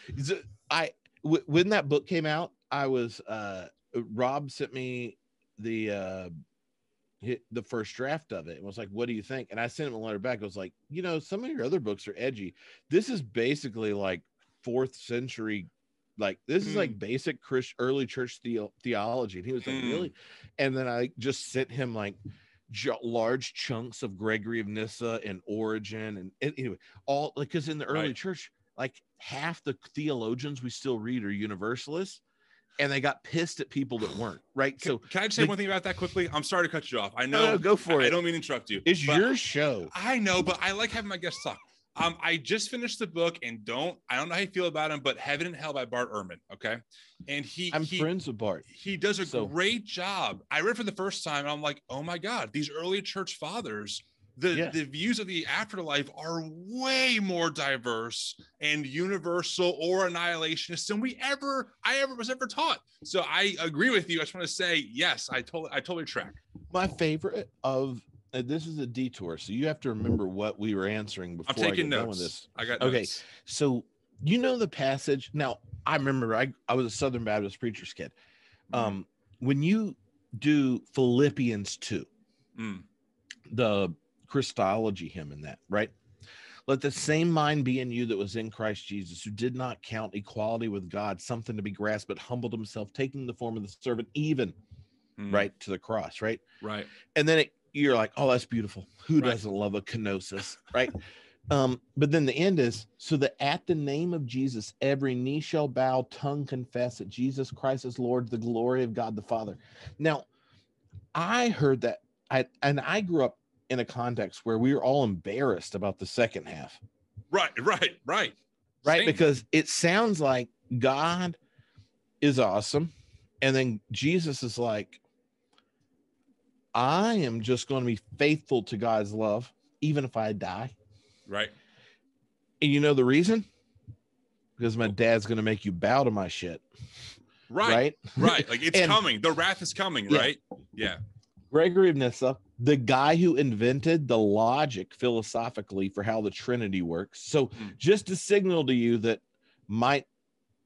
I w- when that book came out, I was uh Rob sent me the uh. hit the first draft of it and was like, what do you think? And I sent him a letter back. I was like, you know, some of your other books are edgy. This is basically like fourth century, like this mm. is like basic Christ, early church the- theology. And he was like, mm. really? And then I just sent him like j- large chunks of Gregory of Nyssa and Origen and, and anyway, all like, because in the early right. church, like half the theologians we still read are universalists. And they got pissed at people that weren't, right? Can, so can I just say the, one thing about that quickly? I'm sorry to cut you off. I know. No, no, go for I, it. I don't mean to interrupt you. It's your show. I know, but I like having my guests talk. Um, I just finished the book, and don't I don't know how you feel about him, but Heaven and Hell by Bart Ehrman. Okay, and he I'm he, friends with Bart. He does a so. great job. I read for the first time, and I'm like, oh my God, these early church fathers. The, yeah. the views of the afterlife are way more diverse and universal or annihilationist than we ever, I ever was ever taught. So I agree with you. I just want to say, yes, I totally, I totally track. My favorite of, uh, this is a detour. So you have to remember what we were answering before. I'm taking I get notes. Done with this. I got okay. notes. So, you know, the passage now, I remember I, I was a Southern Baptist preacher's kid. Um, mm. When you do Philippians two, mm. the Christology hymn in that, right? Let the same mind be in you that was in Christ Jesus, who did not count equality with God something to be grasped, but humbled himself, taking the form of the servant, even mm. right to the cross, right? Right. And then it, you're like, oh, that's beautiful. Who right. doesn't love a kenosis, right? Um, but then the end is, so that at the name of Jesus, every knee shall bow, tongue confess that Jesus Christ is Lord, the glory of God the Father. Now, I heard that, I, and I grew up in a context where we were all embarrassed about the second half. Right, right, right. Right, Same. Because it sounds like God is awesome, and then Jesus is like, I am just going to be faithful to God's love, even if I die. Right. And you know the reason? Because my dad's going to make you bow to my shit. Right. Right. Right. Like it's and, coming. The wrath is coming. Yeah. Right. Yeah. Gregory of Nyssa, the guy who invented the logic philosophically for how the Trinity works. So mm. just to signal to you that might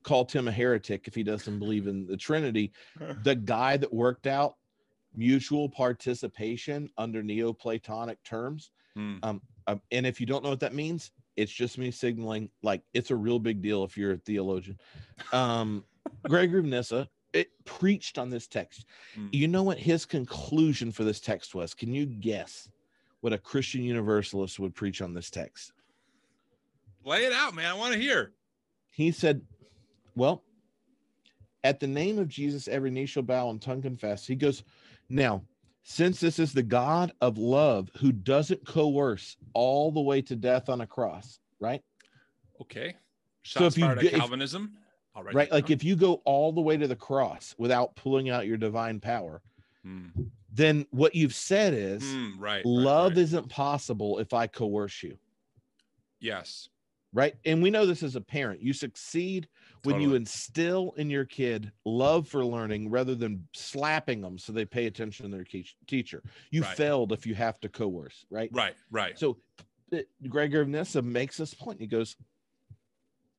call Tim a heretic if he doesn't believe in the Trinity, the guy that worked out mutual participation under Neoplatonic terms. Mm. Um, Um, and if you don't know what that means, it's just me signaling like it's a real big deal if you're a theologian. Um, Gregory of Nyssa it preached on this text. Mm. You know what his conclusion for this text was? Can you guess what a Christian universalist would preach on this text? Lay it out, man. I want to hear. He said, well, at the name of Jesus, every knee shall bow and tongue confess. He goes, now, since this is the God of love who doesn't coerce all the way to death on a cross, right? Okay. Shots so if you go, Calvinism, if, right, like if you go all the way to the cross without pulling out your divine power, mm. then what you've said is mm, right, love right, right. isn't possible if I coerce you. Yes. Right. And we know this as a parent. You succeed when totally. you instill in your kid love for learning rather than slapping them so they pay attention to their te- teacher. You right. failed if you have to coerce. Right. Right. Right. So it, Gregory of Nyssa makes this point. He goes,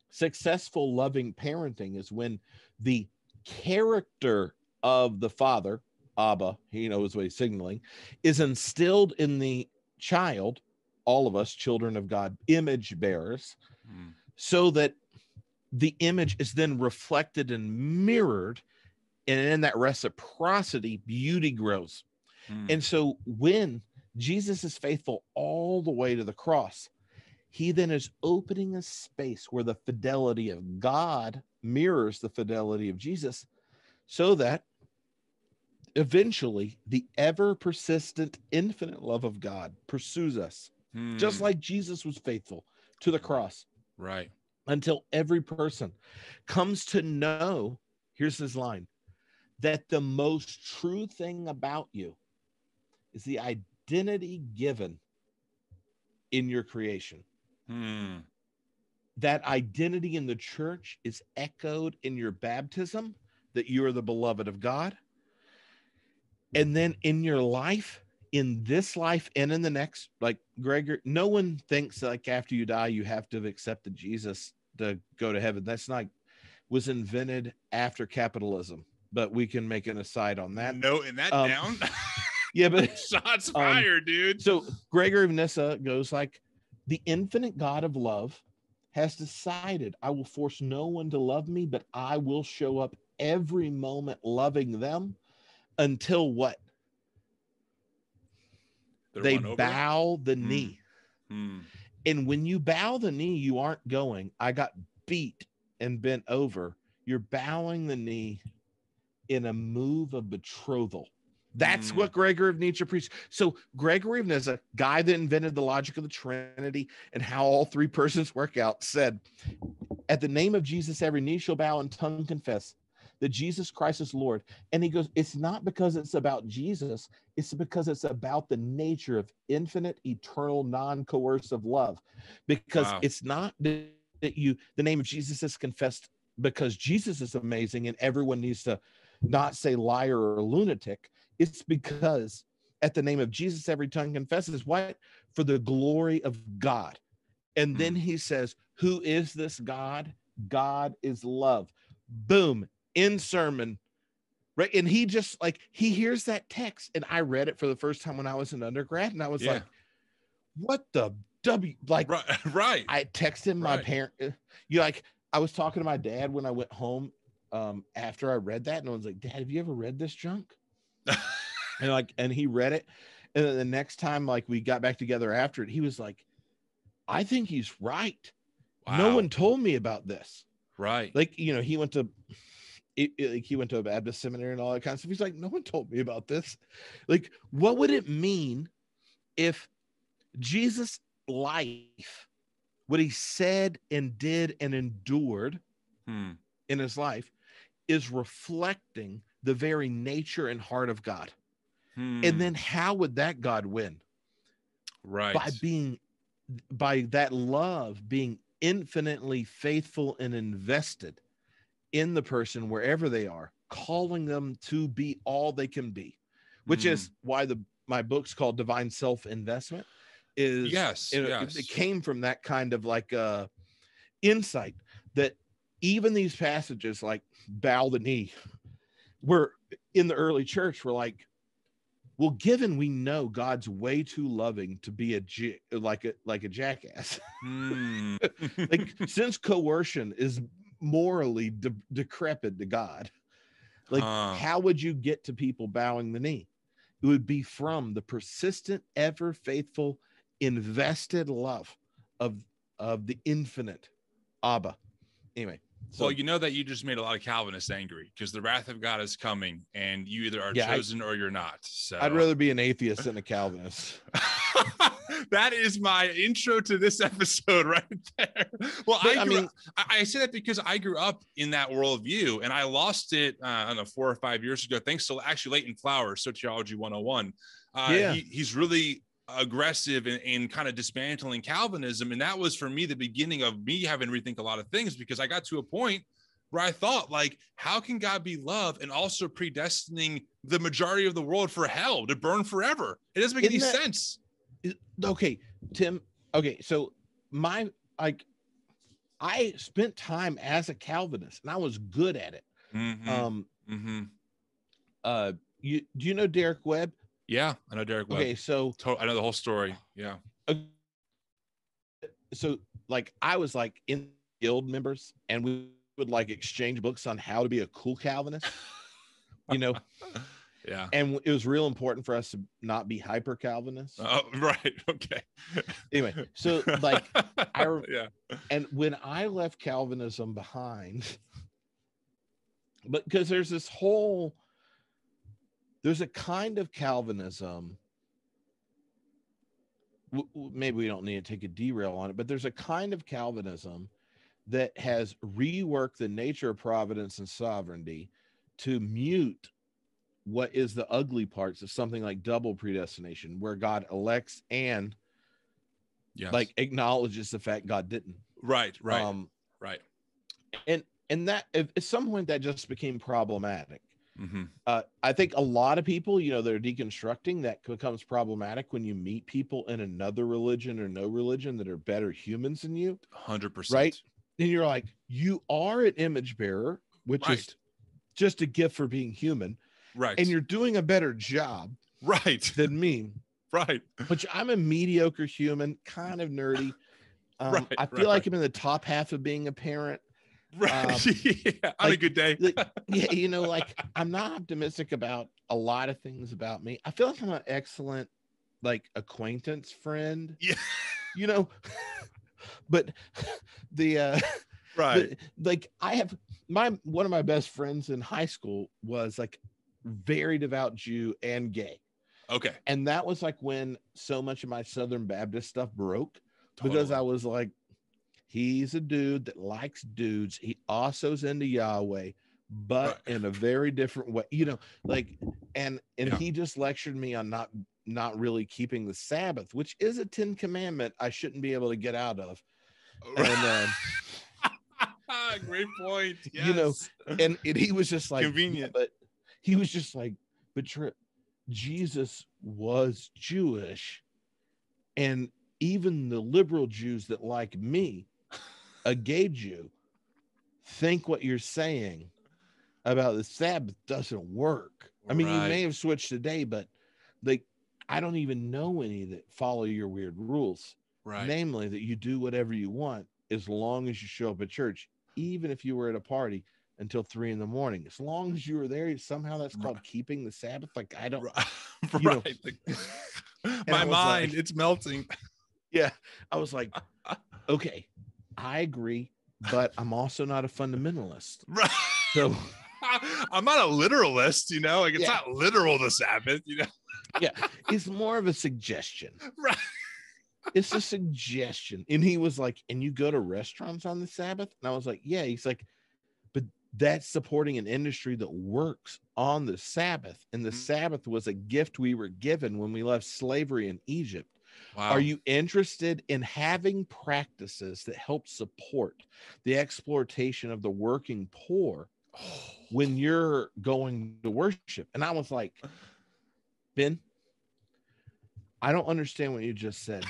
successful loving parenting is when the character of the father, Abba, he knows what he's signaling, is instilled in the child. All of us, children of God, image bearers, mm. so that the image is then reflected and mirrored. And in that reciprocity, beauty grows. Mm. And so when Jesus is faithful all the way to the cross, he then is opening a space where the fidelity of God mirrors the fidelity of Jesus, so that eventually the ever persistent, infinite love of God pursues us. Hmm. Just like Jesus was faithful to the cross. Right. Until every person comes to know, here's his line, that the most true thing about you is the identity given in your creation. Hmm. That identity in the church is echoed in your baptism, that you are the beloved of God. And then in your life, in this life and in the next, like Gregory, no one thinks like after you die, you have to have accepted Jesus to go to heaven. That's not, was invented after capitalism, but we can make an aside on that. No, and that um, down. Yeah, but shots fired, um, dude. So Gregory of Nyssa goes like, the infinite God of love has decided, I will force no one to love me, but I will show up every moment loving them until what? They're they bow the mm. knee. Mm. And when you bow the knee, you aren't going, I got beat and bent over. You're bowing the knee in a move of betrothal. That's mm. what Gregory of Nyssa preached. So Gregory of Nyssa, guy that invented the logic of the Trinity and how all three persons work out, said, at the name of Jesus, every knee shall bow and tongue confess that Jesus Christ is Lord. And he goes, it's not because it's about Jesus. It's because it's about the nature of infinite, eternal, non-coercive love. Because wow. it's not that you, the name of Jesus is confessed because Jesus is amazing and everyone needs to not say liar or lunatic. It's because at the name of Jesus, every tongue confesses what? For the glory of God. And hmm. then he says, who is this God? God is love. Boom. In sermon, right? And he just like, he hears that text, and I read it for the first time when I was an undergrad, and I was yeah. like, what the W? Like, right. right. I texted my right. parent. You like, I was talking to my dad when I went home um, after I read that, and I was like, Dad, have you ever read this junk? And like, and he read it. And then the next time, like, we got back together after it, he was like, I think he's right. Wow. No one told me about this. Right. Like, you know, he went to, it, it, like he went to a Baptist seminary and all that kind of stuff. He's like, no one told me about this. Like, what would it mean if Jesus' life, what he said and did and endured hmm. in his life, is reflecting the very nature and heart of God? Hmm. And then how would that God win? Right. By being, by that love being infinitely faithful and invested in the person wherever they are, calling them to be all they can be, which mm. is why the my book's called Divine Self-Investment. Is yes, it, yes. It came from that kind of like uh insight that even these passages like bow the knee were in the early church were like, well, given we know God's way too loving to be a j- like a like a jackass, mm. like since coercion is morally de- decrepit to God, like uh. how would you get to people bowing the knee? It would be from the persistent, ever faithful, invested love of of the infinite Abba. Anyway. So, well, you know that you just made a lot of Calvinists angry because the wrath of God is coming, and you either are yeah, chosen I, or you're not. So I'd rather be an atheist than a Calvinist. That is my intro to this episode right there. Well, but, I, I mean, up, I, I say that because I grew up in that worldview, and I lost it, uh, I don't know, four or five years ago, thanks to actually Leighton Flowers, Sociology one oh one. Uh, yeah. he, he's really aggressive and, and kind of dismantling Calvinism. And that was for me the beginning of me having to rethink a lot of things, because I got to a point where I thought, like, how can God be love and also predestining the majority of the world for hell to burn forever? It doesn't make Isn't any that, sense. Is, okay, Tim. Okay, so my like I spent time as a Calvinist and I was good at it. Mm-hmm. Um, mm-hmm. Uh, you do you know Derek Webb? Yeah, I know Derek Webb. Okay, so I know the whole story. Yeah. So, like, I was like in guild members, and we would like exchange books on how to be a cool Calvinist, you know. Yeah. And it was real important for us to not be hyper Calvinists. Oh, right. Okay. Anyway, so like, I yeah. And when I left Calvinism behind, but because there's this whole. There's a kind of Calvinism, w- w- maybe we don't need to take a derail on it, but there's a kind of Calvinism that has reworked the nature of providence and sovereignty to mute what is the ugly parts of something like double predestination, where God elects and yes. like acknowledges the fact God didn't. Right, right, um, right. And and that at some point that just became problematic. Mm-hmm. Uh, I think a lot of people, you know, they're deconstructing that becomes problematic when you meet people in another religion or no religion that are better humans than you. one hundred percent. Right? And you're like, you are an image bearer, which right. is just a gift for being human. Right. And you're doing a better job right. than me. Right. Which I'm a mediocre human, kind of nerdy. Um, right, I feel right, like right. I'm in the top half of being a parent. Right. Um, yeah. On like, a good day. Like, yeah, you know, like I'm not optimistic about a lot of things about me. I feel like I'm an excellent, like, acquaintance friend. Yeah. You know, but the uh right. The, like I have my one of my best friends in high school was like very devout Jew and gay. Okay. And that was like when so much of my Southern Baptist stuff broke totally. Because I was like, he's a dude that likes dudes. He also's into Yahweh, but right. in a very different way, you know, like, and, and yeah. he just lectured me on not, not really keeping the Sabbath, which is a Ten Commandment I shouldn't be able to get out of. And, uh, great point. Yes. You know, and, and he was just like, convenient, yeah, but he was just like, but Tripp, Jesus was Jewish. And even the liberal Jews that like me, a gay Jew, think what you're saying about the Sabbath doesn't work. I mean, right. you may have switched today, but like, I don't even know any that follow your weird rules. Right. Namely, that you do whatever you want as long as you show up at church, even if you were at a party until three in the morning. As long as you were there, somehow that's called right. keeping the Sabbath. Like, I don't. Right. You know, My mind, like, it's melting. Yeah. I was like, okay, I agree, but I'm also not a fundamentalist. Right. So I'm not a literalist, you know, like it's yeah. not literal the Sabbath, you know. Yeah. It's more of a suggestion. Right. It's a suggestion. And he was like, and you go to restaurants on the Sabbath? And I was like, yeah. He's like, but that's supporting an industry that works on the Sabbath. And the mm-hmm. Sabbath was a gift we were given when we left slavery in Egypt. Wow. Are you interested in having practices that help support the exploitation of the working poor when you're going to worship? And I was like, Ben, I don't understand what you just said,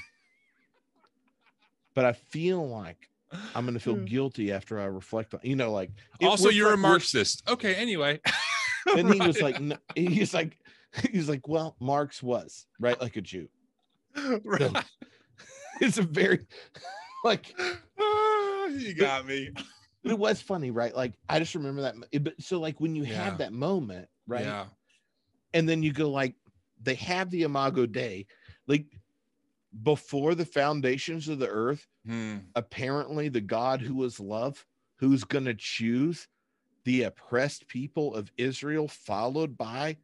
but I feel like I'm going to feel guilty after I reflect on, you know, like. Also, you're like, a Marxist. Okay, anyway. And right. he was like, no, he's like, he's like, well, Marx was, right, like a Jew. Right. So, it's a very, like. Oh, you got me. But it was funny, right? Like, I just remember that. But so, like, when you yeah. have that moment, right? Yeah. And then you go, like, they have the Imago Dei, like, before the foundations of the earth, hmm. apparently the God who is love, who's going to choose the oppressed people of Israel, followed by,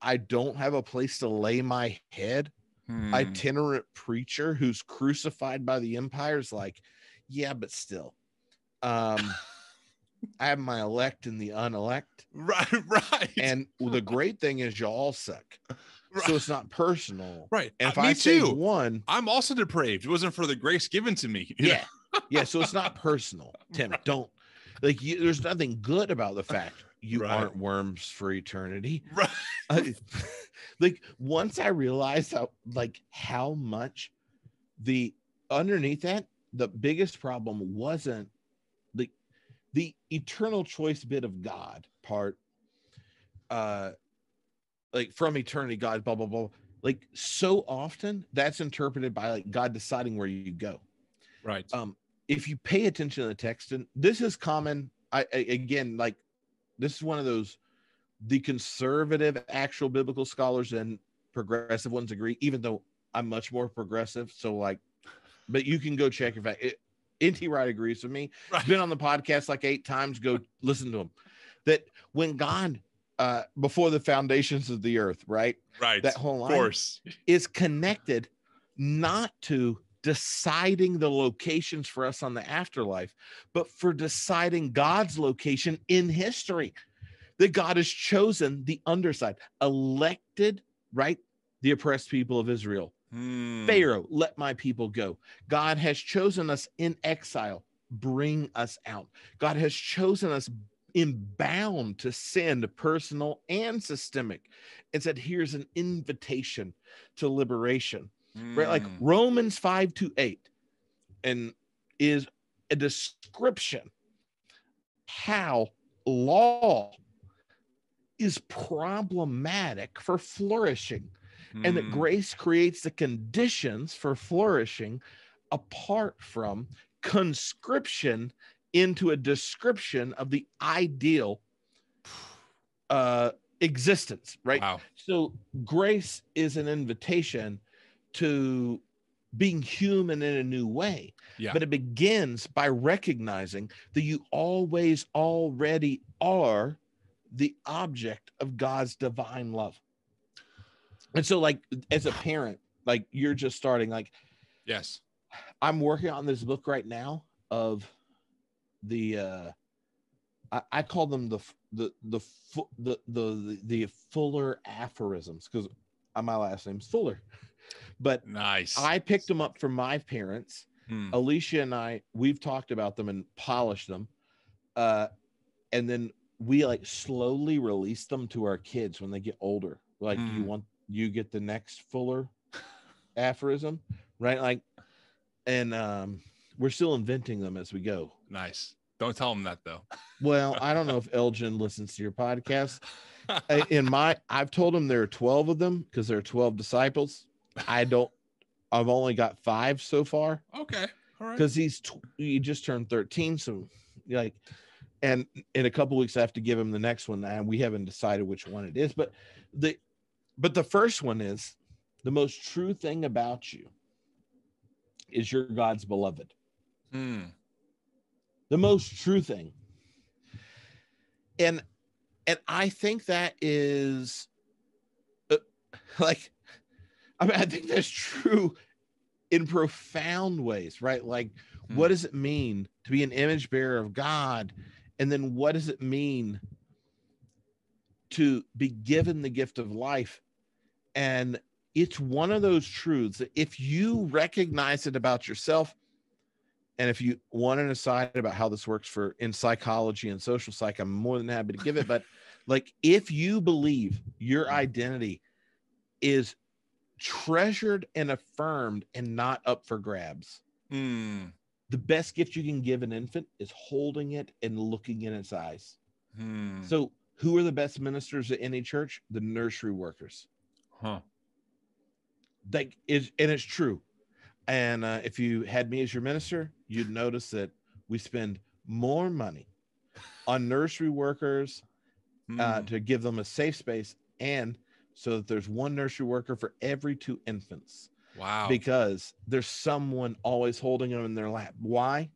I don't have a place to lay my head, hmm. itinerant preacher who's crucified by the empires, like, yeah, but still. Um, I have my elect and the unelect. Right, right. And the great thing is you all suck. Right. So it's not personal. Right. And if uh, I say one, I'm also depraved. It wasn't for the grace given to me. Yeah. Yeah. So it's not personal, Tim. Right. Don't like you, there's nothing good about the fact you right. aren't worms for eternity. Right. Uh, like once I realized how like how much the underneath that, the biggest problem wasn't the eternal choice bit of God part, uh, like from eternity, God, blah, blah, blah. Like so often that's interpreted by like God deciding where you go. Right. Um, if you pay attention to the text, and this is common, I, I again, like this is one of those, the conservative actual biblical scholars and progressive ones agree, even though I'm much more progressive. So like, but you can go check if I, it, N T Wright agrees with me. Right. He's been on the podcast like eight times. Go listen to him. That when God, uh, before the foundations of the earth, right? Right. That whole line of course. Is connected not to deciding the locations for us on the afterlife, but for deciding God's location in history. That God has chosen the underside, elected, right? The oppressed people of Israel. Hmm. Pharaoh, let my people go. God has chosen us in exile, bring us out. God has chosen us in bound to sin, personal and systemic, and said, here's an invitation to liberation. Hmm. Right? Like Romans five to eight, and is a description how law is problematic for flourishing. And that grace creates the conditions for flourishing apart from conscription into a description of the ideal uh, existence, right? Wow. So grace is an invitation to being human in a new way. Yeah. But it begins by recognizing that you always already are the object of God's divine love. And so like, as a parent, like you're just starting, like, yes, I'm working on this book right now of the, uh, I, I call them the, the, the, the, the, the Fuller aphorisms, because my last name's Fuller, but nice. I picked them up from my parents. Hmm. Alicia and I, we've talked about them and polished them. Uh, and then we like slowly release them to our kids when they get older. Like hmm. you want, you get the next Fuller aphorism, right? Like, and um, we're still inventing them as we go. Nice. Don't tell them that though. Well, I don't know if Elgin listens to your podcast. In my, I've told him there are twelve of them because there are twelve disciples. I don't, I've only got five so far. Okay. All right. Because he's, tw- he just turned thirteen. So like, and in a couple weeks, I have to give him the next one. And we haven't decided which one it is, but the, But the first one is the most true thing about you is you're God's beloved. Hmm. The most true thing. And and I think that is uh, like, I mean, I think that's true in profound ways, right? Like, hmm. what does it mean to be an image bearer of God? And then what does it mean to be given the gift of life? And it's one of those truths that if you recognize it about yourself, and if you want an aside about how this works for in psychology and social psych, I'm more than happy to give it. But like, if you believe your identity is treasured and affirmed and not up for grabs, mm. the best gift you can give an infant is holding it and looking in its eyes. Mm. So who are the best ministers at any church? The nursery workers. Huh. That is, and it's true. And uh, if you had me as your minister, you'd notice that we spend more money on nursery workers mm. uh, to give them a safe space, and so that there's one nursery worker for every two infants. Wow. Because there's someone always holding them in their lap. Why?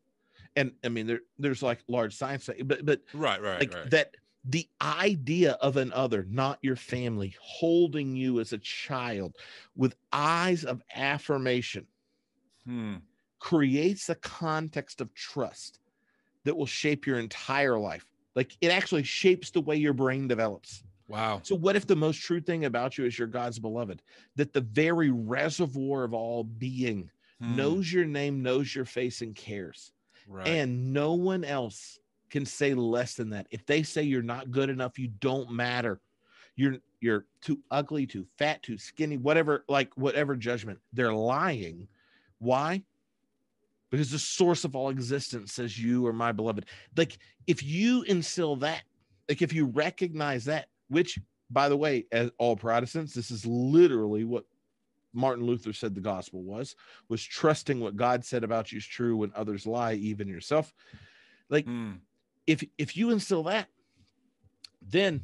And I mean, there, there's like large science, but, but right, right, like right. that the idea of an other, not your family, holding you as a child with eyes of affirmation. Hmm. Creates a context of trust that will shape your entire life. Like, it actually shapes the way your brain develops. Wow. So what if the most true thing about you is you're God's beloved, that the very reservoir of all being hmm. knows your name, knows your face, and cares. Right. And no one else can say less than that. If they say you're not good enough, you don't matter. You're you're too ugly, too fat, too skinny, whatever, like whatever judgment, they're lying. Why? Because the source of all existence says you are my beloved. Like, if you instill that, like if you recognize that, which, by the way, as all Protestants, this is literally what Martin Luther said the gospel was, was trusting what God said about you is true when others lie, even yourself. Like, mm. if if you instill that, then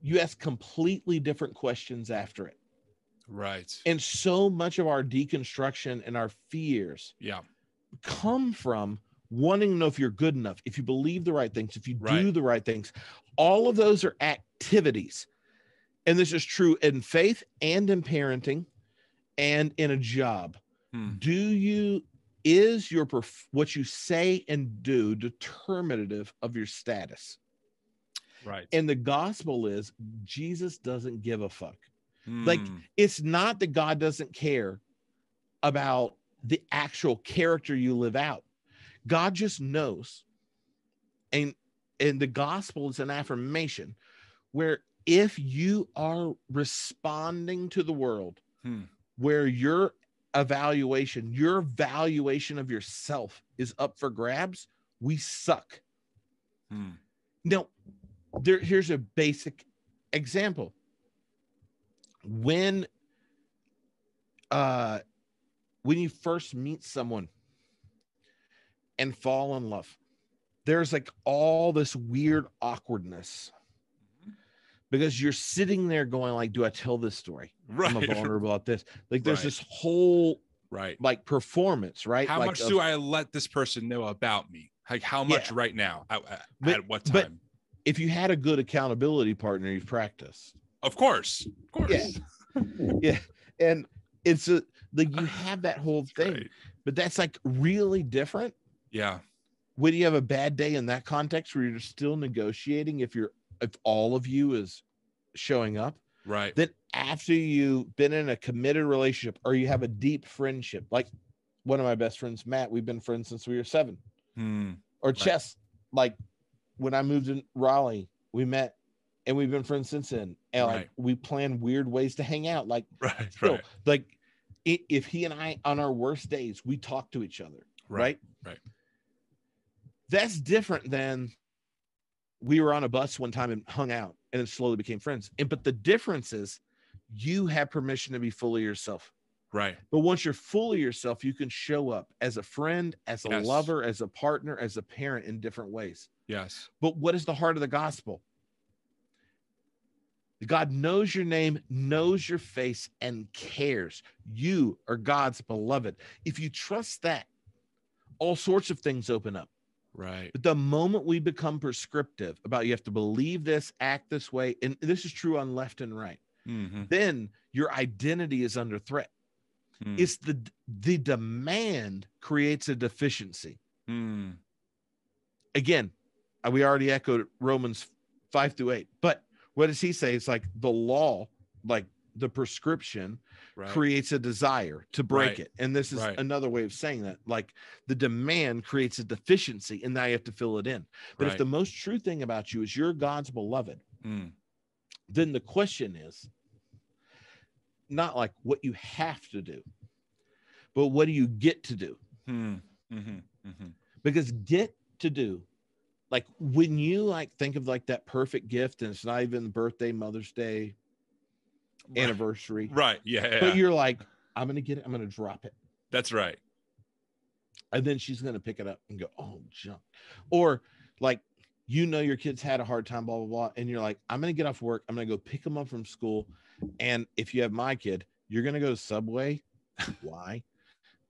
you ask completely different questions after it. Right. And so much of our deconstruction and our fears yeah. come from wanting to know if you're good enough, if you believe the right things, if you right. do the right things. All of those are activities. And this is true in faith and in parenting and in a job. Hmm. Do you, is your, perf- what you say and do determinative of your status? Right. And the gospel is Jesus doesn't give a fuck. Like, it's not that God doesn't care about the actual character you live out. God just knows. And, and the gospel is an affirmation where if you are responding to the world, hmm. where your evaluation, your valuation of yourself is up for grabs, we suck. Hmm. Now, there, here's a basic example. When uh, when you first meet someone and fall in love, there's like all this weird awkwardness because you're sitting there going like, do I tell this story? Right. I'm vulnerable about this. Like, there's right. this whole right like performance, right? How like much of, do I let this person know about me? Like, how much yeah. right now? At, but, at what time? But if you had a good accountability partner, you've practiced. Of course, of course. Yeah, yeah. And it's a, like, you have that whole thing, right. but that's like really different. Yeah. When you have a bad day in that context where you're still negotiating, if you're, if all of you is showing up, right. then after you've been in a committed relationship or you have a deep friendship, like one of my best friends, Matt, we've been friends since we were seven. Hmm. Or right. Chess, like when I moved to Raleigh, we met. And we've been friends since then. And right. like, we plan weird ways to hang out. Like, right, still, right. like if he and I, on our worst days, we talk to each other. Right. Right. right. That's different than we were on a bus one time and hung out and then slowly became friends. And, but the difference is you have permission to be fully yourself. Right. But once you're fully yourself, you can show up as a friend, as a yes. lover, as a partner, as a parent in different ways. Yes. But what is the heart of the gospel? God knows your name, knows your face, and cares. You are God's beloved. If you trust that, all sorts of things open up. Right. But the moment we become prescriptive about you have to believe this, act this way, and this is true on left and right, mm-hmm. then your identity is under threat. Mm. It's the, the demand creates a deficiency. Mm. Again, we already echoed Romans five through eight, but what does he say? It's like the law, like the prescription right. creates a desire to break right. it. And this is right. another way of saying that, like the demand creates a deficiency and now you have to fill it in. But right. if the most true thing about you is you're God's beloved, mm. then the question is not like what you have to do, but what do you get to do? Mm. Mm-hmm. Mm-hmm. Because get to do, like when you like think of like that perfect gift, and it's not even birthday, Mother's Day, right. anniversary. Right. Yeah, yeah. But you're like, I'm going to get it. I'm going to drop it. That's right. And then she's going to pick it up and go, oh, junk. Or like, you know, your kids had a hard time, blah, blah, blah. And you're like, I'm going to get off work. I'm going to go pick them up from school. And if you have my kid, you're going to go to Subway. Why?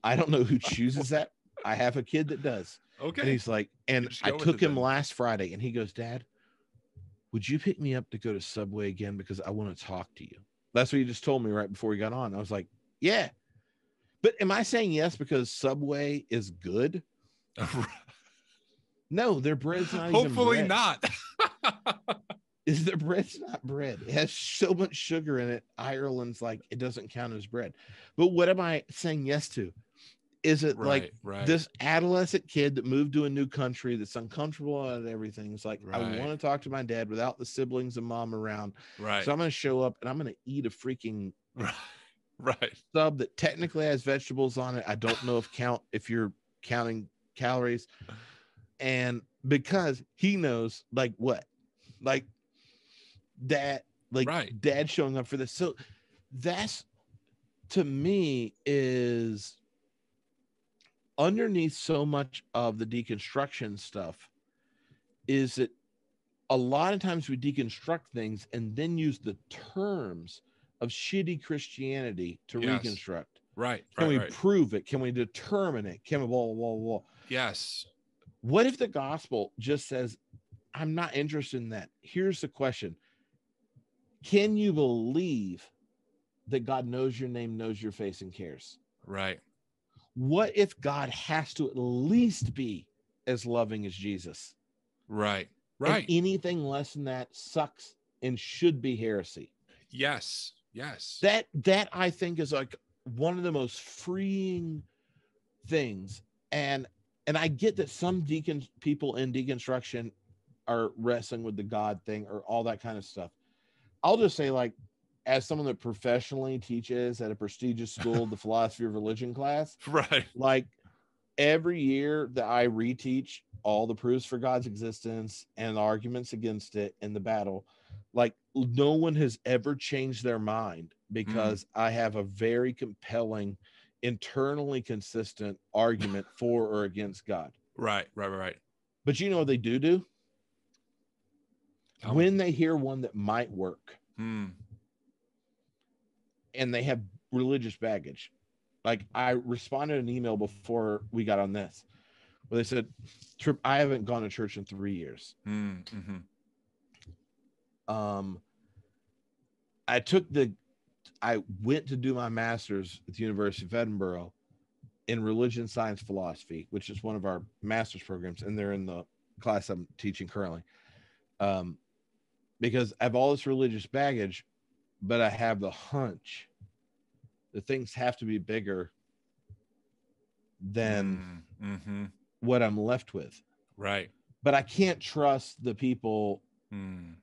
I don't know who chooses that. I have a kid that does. Okay. And he's like, and I took him then. last Friday, and he goes, Dad, would you pick me up to go to Subway again? Because I want to talk to you. That's what you just told me right before we got on. I was like, yeah. But am I saying yes because Subway is good? No, their bread's not Hopefully even bread. not. Is their bread's not bread. It has so much sugar in it. Ireland's like, it doesn't count as bread. But what am I saying yes to? Is it right, like right. this adolescent kid that moved to a new country that's uncomfortable and everything? It's like, right. I want to talk to my dad without the siblings and mom around. Right. So I'm going to show up and I'm going to eat a freaking right. sub that technically has vegetables on it. I don't know if count, if you're counting calories. And because he knows like what, like that, like right. dad showing up for this. So that's, to me, is underneath so much of the deconstruction stuff is that a lot of times we deconstruct things and then use the terms of shitty Christianity to yes. reconstruct. Right. Can right, we right. prove it? Can we determine it? Can we blah, blah, blah, blah? Yes. What if the gospel just says, I'm not interested in that? Here's the question. Can you believe that God knows your name, knows your face, and cares? Right. What if God has to at least be as loving as Jesus? Right, right. And anything less than that sucks and should be heresy. Yes, yes. That, that I think is like one of the most freeing things. And, and I get that some deacon people in deconstruction are wrestling with the God thing or all that kind of stuff. I'll just say, like, as someone that professionally teaches at a prestigious school, the philosophy of religion class, right? Like every year that I reteach all the proofs for God's existence and the arguments against it in the battle, like no one has ever changed their mind because mm. I have a very compelling, internally consistent argument for or against God. Right, right, right. But you know what they do do? Oh. When they hear one that might work, mm. and they have religious baggage. Like I responded to an email before we got on this, where they said, Tripp, I haven't gone to church in three years. Mm, mm-hmm. Um, I took the, I went to do my master's at the University of Edinburgh in religion, science, philosophy, which is one of our master's programs. And they're in the class I'm teaching currently. Um, because I have all this religious baggage, but I have the hunch that things have to be bigger than mm, mm-hmm. what I'm left with. Right. But I can't trust the people mm.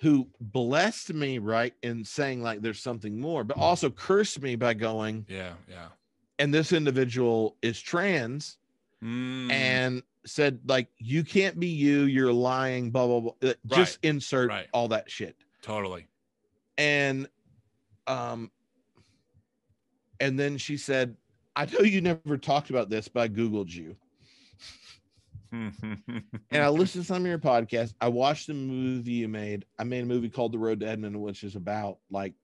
who blessed me, right, in saying like there's something more, but also cursed me by going, yeah, yeah. And this individual is trans mm. and said like, you can't be you, you're lying, blah, blah, blah. Right. Just insert right. all that shit. Totally. And, um, and then she said, I know you never talked about this, but I Googled you. And I listened to some of your podcasts. I watched the movie you made. I made a movie called The Road to Edmond, which is about like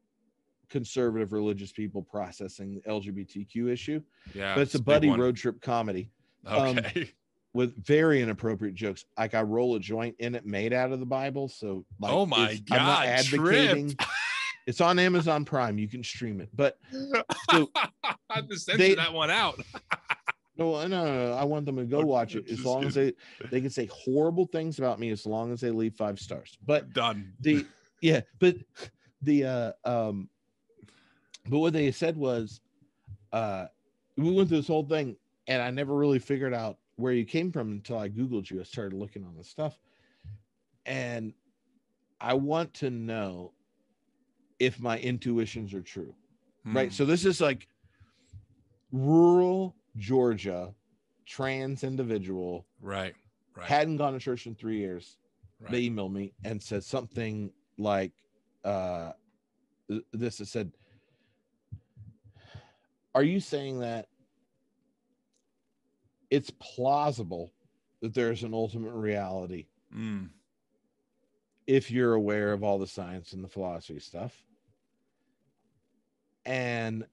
conservative religious people processing the L G B T Q issue. Yeah, but it's a buddy road trip comedy. Okay. Um, with very inappropriate jokes. Like I roll a joint in it made out of the Bible. So like, oh my it's, God, I'm not advocating. It's on Amazon Prime. You can stream it. But so I have to censor they, that one out. No, no, no, I want them to go watch it as long as they they can say horrible things about me as long as they leave five stars. But done. The yeah, but the uh um but what they said was uh we went through this whole thing and I never really figured out where you came from until I Googled you. I started looking on this stuff. And I want to know if my intuitions are true. Hmm. Right. So this is like rural Georgia, trans individual, right, right, hadn't gone to church in three years. Right. They emailed me and said something like, uh, this it said, are you saying that it's plausible that there's an ultimate reality mm. if you're aware of all the science and the philosophy stuff? And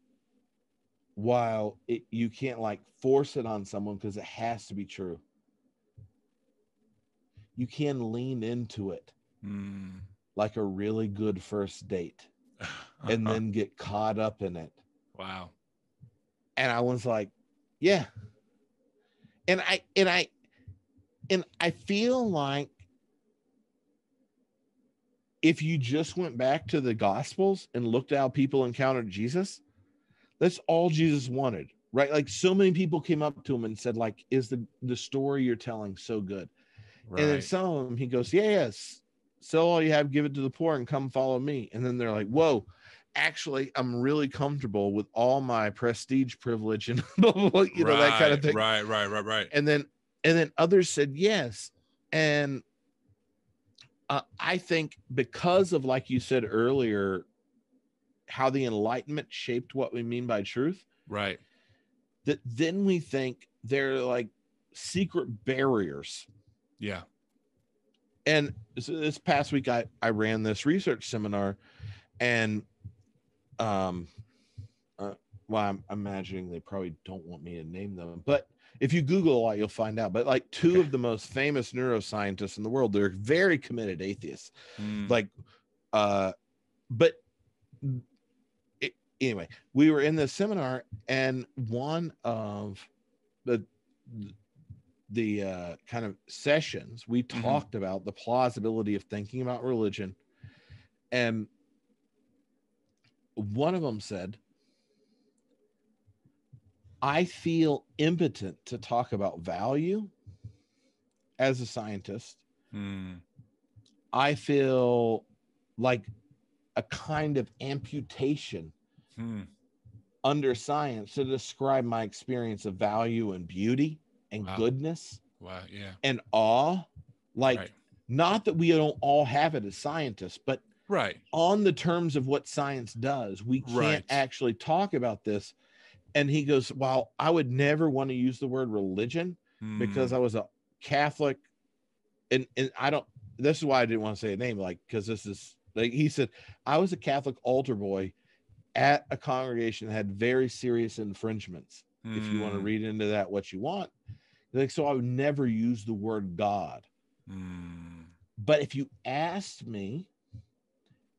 while it, you can't like force it on someone because it has to be true, you can lean into it mm. like a really good first date and then get caught up in it. Wow. And I was like, yeah. And I, and I, and I feel like if you just went back to the Gospels and looked at how people encountered Jesus, that's all Jesus wanted, right? Like so many people came up to him and said, like, is the, the story you're telling so good? Right. And then some of them, he goes, yeah, yes, sell all you have, give it to the poor and come follow me. And then they're like, whoa, actually, I'm really comfortable with all my prestige, privilege, and you know, right, that kind of thing. Right, right, right, right. And then, and then others said, yes. And uh, I think because of, like you said earlier, how the Enlightenment shaped what we mean by truth, right, that then we think they're like secret barriers. Yeah. And so this past week I, I ran this research seminar and um uh, well I'm imagining they probably don't want me to name them, but if you Google a lot you'll find out, but like two okay. of the most famous neuroscientists in the world, they're very committed atheists. Mm. Like uh but anyway, we were in this seminar and one of the the uh, kind of sessions, we talked mm-hmm. about the plausibility of thinking about religion. And one of them said, I feel impotent to talk about value as a scientist. Mm. I feel like a kind of amputation Hmm. under science to describe my experience of value and beauty and wow. goodness wow. yeah. and awe. Like, right. not that we don't all have it as scientists, but right. on the terms of what science does, we can't right. actually talk about this. And he goes, wow, I would never want to use the word religion hmm. because I was a Catholic. And, and I don't, this is why I didn't want to say a name, like, because this is, like, he said, I was a Catholic altar boy at a congregation that had very serious infringements. Mm. If you want to read into that what you want, like, so I would never use the word God. Mm. But if you asked me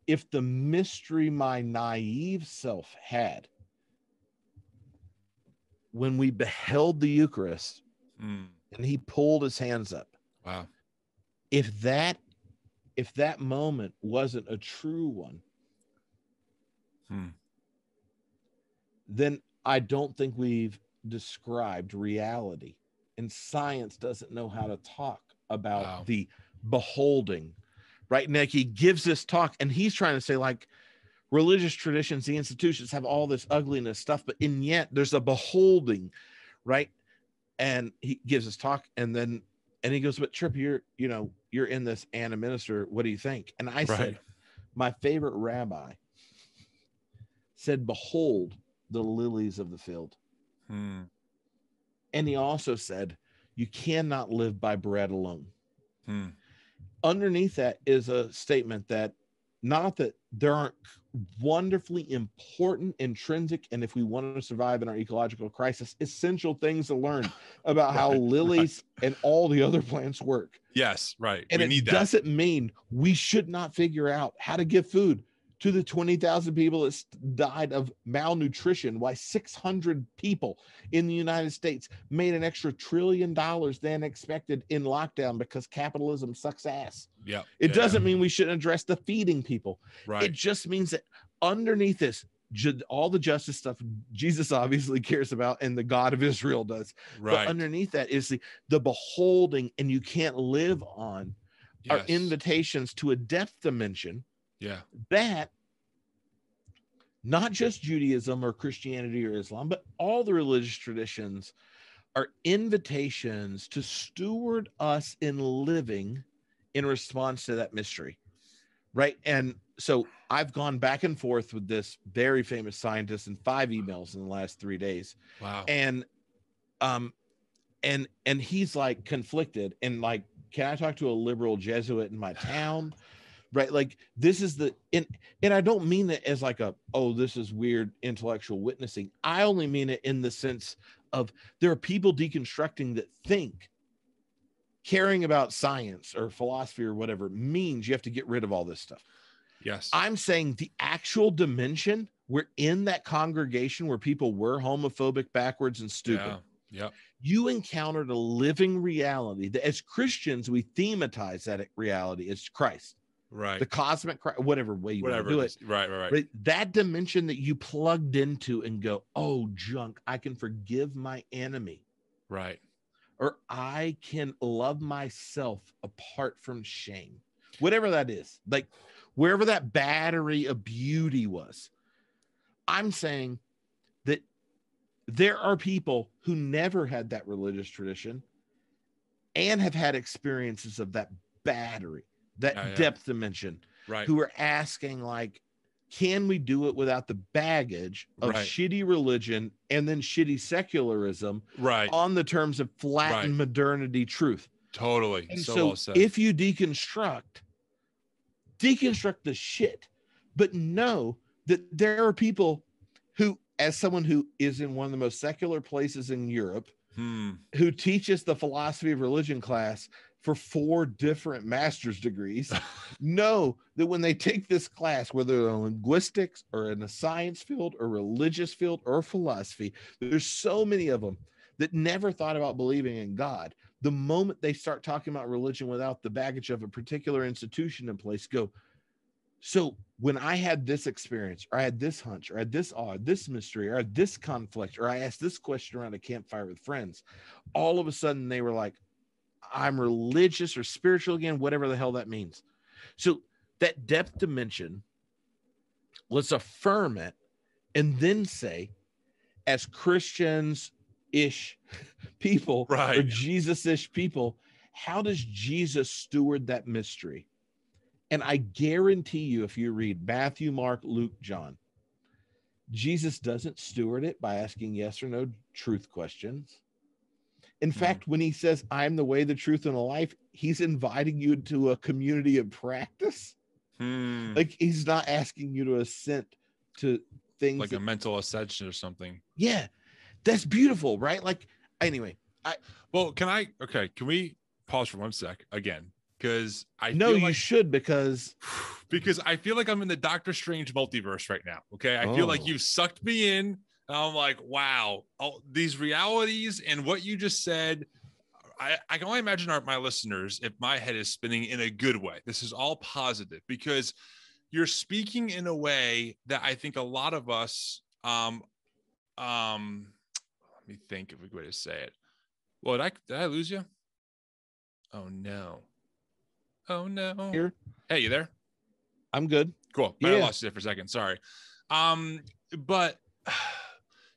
if the mystery my naive self had when we beheld the Eucharist mm. and he pulled his hands up, wow, if that if that moment wasn't a true one, hmm. then I don't think we've described reality, and science doesn't know how to talk about wow. the beholding, right? Nick, he gives this talk and he's trying to say like religious traditions, the institutions have all this ugliness stuff, but in yet there's a beholding, right? And he gives his talk and then, and he goes, but Tripp, you're, you know, you're in this and a minister, what do you think? And I right. said, my favorite rabbi said, behold the lilies of the field. Hmm. And he also said, you cannot live by bread alone. Hmm. Underneath that is a statement that not that there aren't wonderfully important, intrinsic, and if we want to survive in our ecological crisis, essential things to learn about right, how lilies right. and all the other plants work. Yes, right. And we it need that. Doesn't mean we should not figure out how to give food to the twenty thousand people that died of malnutrition, why six hundred people in the United States made an extra trillion dollars than expected in lockdown because capitalism sucks ass. Yeah, it yeah. doesn't mean we shouldn't address the feeding people. Right. It just means that underneath this, all the justice stuff Jesus obviously cares about and the God of Israel does. Right. But underneath that is the, the beholding, and you can't live on yes. our invitations to a depth dimension. Yeah, that not just Judaism or Christianity or Islam, but all the religious traditions are invitations to steward us in living in response to that mystery, right? And so I've gone back and forth with this very famous scientist in five emails in the last three days. Wow. And um, and and he's like conflicted and like, can I talk to a liberal Jesuit in my town? Right, like this is the and and I don't mean it as like a oh this is weird intellectual witnessing. I only mean it in the sense of there are people deconstructing that think caring about science or philosophy or whatever means you have to get rid of all this stuff. Yes, I'm saying the actual dimension we're in that congregation where people were homophobic, backwards, and stupid. Yeah. Yep. You encountered a living reality that as Christians we thematize that reality as Christ. Right. The cosmic, whatever way you whatever want to do it. Right, right, right, right. That dimension that you plugged into and go, oh, junk, I can forgive my enemy. Right. Or I can love myself apart from shame. Whatever that is, like wherever that battery of beauty was, I'm saying that there are people who never had that religious tradition and have had experiences of that battery. That oh, yeah. depth dimension, right? Who are asking, like, can we do it without the baggage of right. shitty religion and then shitty secularism, right? On the terms of flattened right. modernity truth, totally. And so, so well said. If you deconstruct, deconstruct the shit, but know that there are people who, as someone who is in one of the most secular places in Europe, hmm. who teaches the philosophy of religion class for four different master's degrees, know that when they take this class, whether they're in linguistics or in a science field or religious field or philosophy, there's so many of them that never thought about believing in God. The moment they start talking about religion without the baggage of a particular institution in place, go, so when I had this experience, or I had this hunch, or I had this awe, this mystery, or I had this conflict, or I asked this question around a campfire with friends, all of a sudden they were like, I'm religious or spiritual again, whatever the hell that means. So that depth dimension, let's affirm it and then say, as Christians-ish people right. or Jesus-ish people, how does Jesus steward that mystery? And I guarantee you, if you read Matthew, Mark, Luke, John, Jesus doesn't steward it by asking yes or no truth questions. In fact, when he says, I'm the way, the truth, and the life, he's inviting you to a community of practice. Hmm. Like he's not asking you to assent to things. Like that, a mental ascension or something. Yeah. That's beautiful, right? Like, anyway. I Well, can I, okay, can we pause for one sec again? Because I know like, you should because because I feel like I'm in the Doctor Strange multiverse right now. Okay. I oh. feel like you've sucked me in. I'm like, wow, all these realities and what you just said, I, I can only imagine our, my listeners if my head is spinning in a good way. This is all positive because you're speaking in a way that I think a lot of us, um, um, let me think of a way to say it. Well, did I, did I lose you? Oh, no. Oh, no. Here. Hey, you there? I'm good. Cool. Yeah. I lost you there for a second. Sorry. Um, but...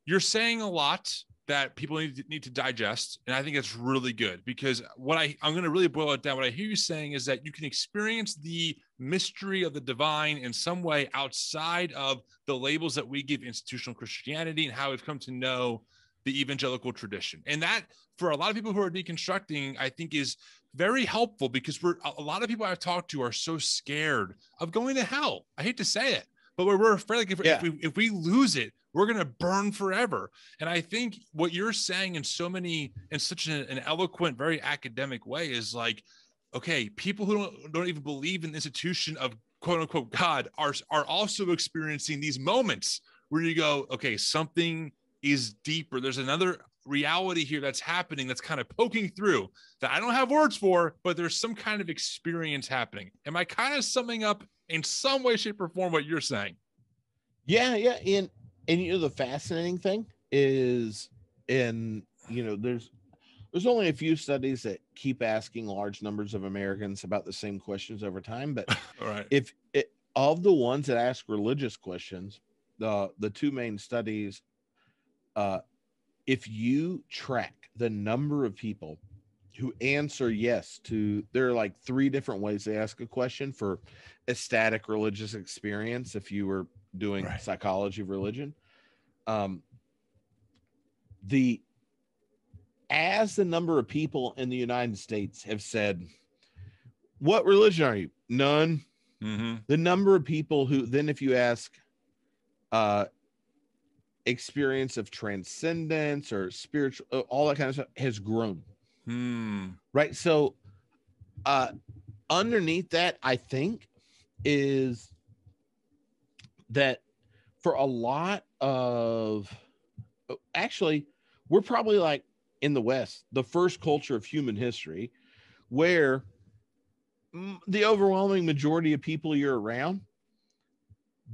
You're saying a lot that people need to, need to digest, and I think that's really good because what I, I'm going to really boil it down. What I hear you saying is that you can experience the mystery of the divine in some way outside of the labels that we give institutional Christianity and how we've come to know the evangelical tradition. And that, for a lot of people who are deconstructing, I think is very helpful, because we're a lot of people I've talked to are so scared of going to hell. I hate to say it, but we're, we're afraid, like if, yeah. if, we, if we lose it, we're going to burn forever. And I think what you're saying in so many, in such an, an eloquent, very academic way is like, okay, people who don't, don't even believe in the institution of quote unquote God are, are also experiencing these moments where you go, okay, something is deeper. There's another reality here that's happening, that's kind of poking through, that I don't have words for, but there's some kind of experience happening. Am I kind of summing up in some way, shape, or form what you're saying? Yeah, yeah. And, and you know, the fascinating thing is, and, you know, there's, there's only a few studies that keep asking large numbers of Americans about the same questions over time. But all right. if it, of the ones that ask religious questions, the, the two main studies, uh, if you track the number of people who answer yes to, there are like three different ways they ask a question for ecstatic religious experience. If you were doing right. psychology of religion, um, the, as the number of people in the United States have said, what religion are you? None. Mm-hmm. The number of people who, then if you ask, uh, experience of transcendence or spiritual, all that kind of stuff, has grown. Hmm. Right. So, uh, underneath that, I think, is that for a lot of, actually, we're probably like, in the West, the first culture of human history where the overwhelming majority of people you're around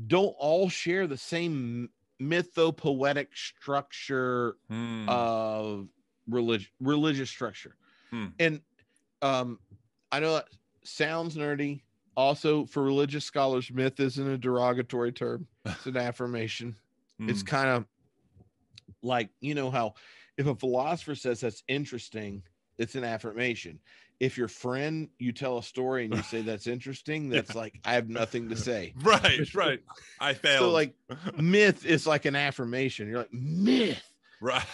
don't all share the same mythopoetic structure hmm. of religious religious structure. Hmm. And um, I know that sounds nerdy. Also, for religious scholars, myth isn't a derogatory term. It's an affirmation. Hmm. It's kind of like, you know how if a philosopher says that's interesting, it's an affirmation. If your friend, you tell a story and you say that's interesting, that's yeah. like, I have nothing to say. Right, right. I failed. So like myth is like an affirmation. You're like, myth. Right.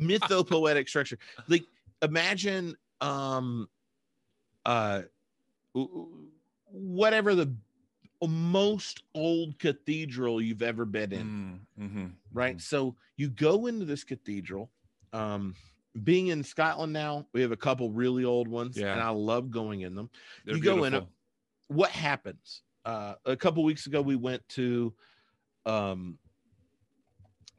Mythopoetic structure. Like imagine um, uh, whatever the most old cathedral you've ever been in. Mm, mm-hmm, right. Mm-hmm. So you go into this cathedral, um, being in Scotland now, we have a couple really old ones yeah. and I love going in them. They're you beautiful. Go in, what happens? Uh, a couple weeks ago, we went to, um,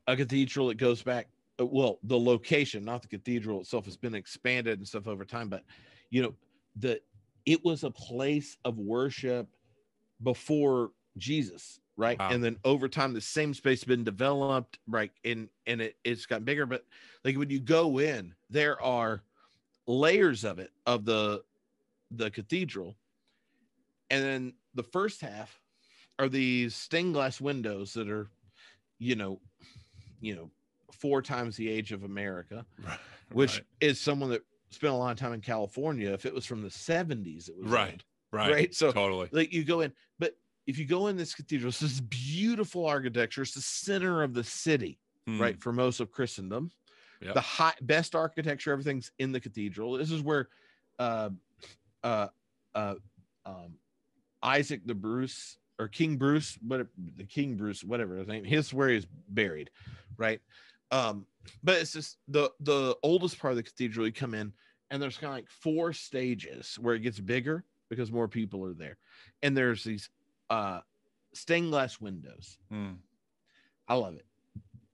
a cathedral that goes back. Well, the location, not the cathedral itself, has been expanded and stuff over time, but you know, the, it was a place of worship before Jesus, right? Wow. And then over time, the same space has been developed, right? And and it, it's gotten bigger, but like when you go in, there are layers of it, of the the cathedral. And then the first half are these stained glass windows that are, you know, you know, four times the age of America, right. which right. is someone that spent a lot of time in California. If it was from the seventies, it was right. old. Right. right. So totally like you go in, but if you go in this cathedral, it's this beautiful architecture. It's the center of the city, mm. right? For most of Christendom, yep. the high, best architecture, everything's in the cathedral. This is where, uh, uh, uh, um, Isaac, the Bruce or King Bruce, but the King Bruce, whatever his name, his where he's buried. Right. Um, but it's just the, the oldest part of the cathedral. You come in and there's kind of like four stages where it gets bigger, because more people are there, and there's these uh stained glass windows. mm. I love it.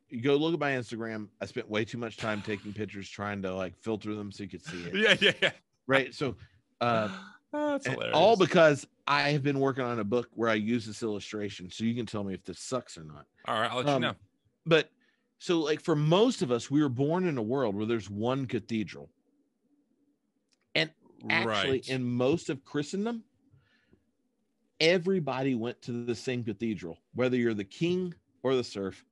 You go look at my Instagram. I spent way too much time taking pictures trying to like filter them so you could see it. yeah yeah yeah. Right. So uh oh, that's hilarious. All because I have been working on a book where I use this illustration, so you can tell me if this sucks or not. All right, I'll let um, you know. But so like for most of us, we were born in a world where there's one cathedral. Actually, right. in most of Christendom, everybody went to the same cathedral, whether you're the king or the serf,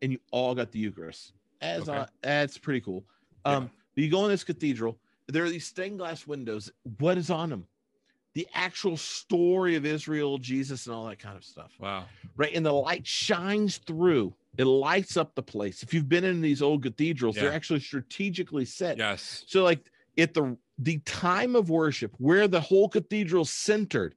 and you all got the Eucharist. That's, okay. that's pretty cool. Um, yeah. But you go in this cathedral, there are these stained glass windows. What is on them? The actual story of Israel, Jesus, and all that kind of stuff. Wow. Right. And the light shines through It lights up the place. If you've been in these old cathedrals, yeah. they're actually strategically set. Yes. So like at the, the time of worship, where the whole cathedral centered,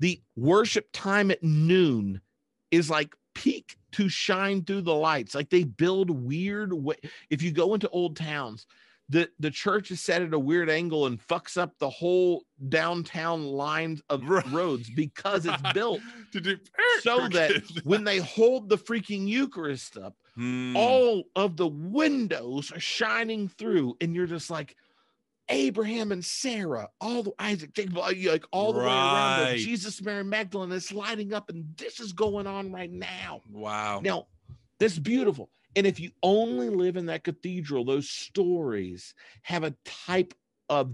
the worship time at noon is like peak to shine through the lights. Like they build weird way. If you go into old towns, the, the church is set at a weird angle and fucks up the whole downtown lines of right. roads because it's built so that when they hold the freaking Eucharist up, hmm. all of the windows are shining through. And you're just like, Abraham and Sarah, all the Isaac, like all the right. way around there, Jesus, Mary, Magdalene is lighting up, and this is going on right now. Wow. Now, that's beautiful. And if you only live in that cathedral, those stories have a type of,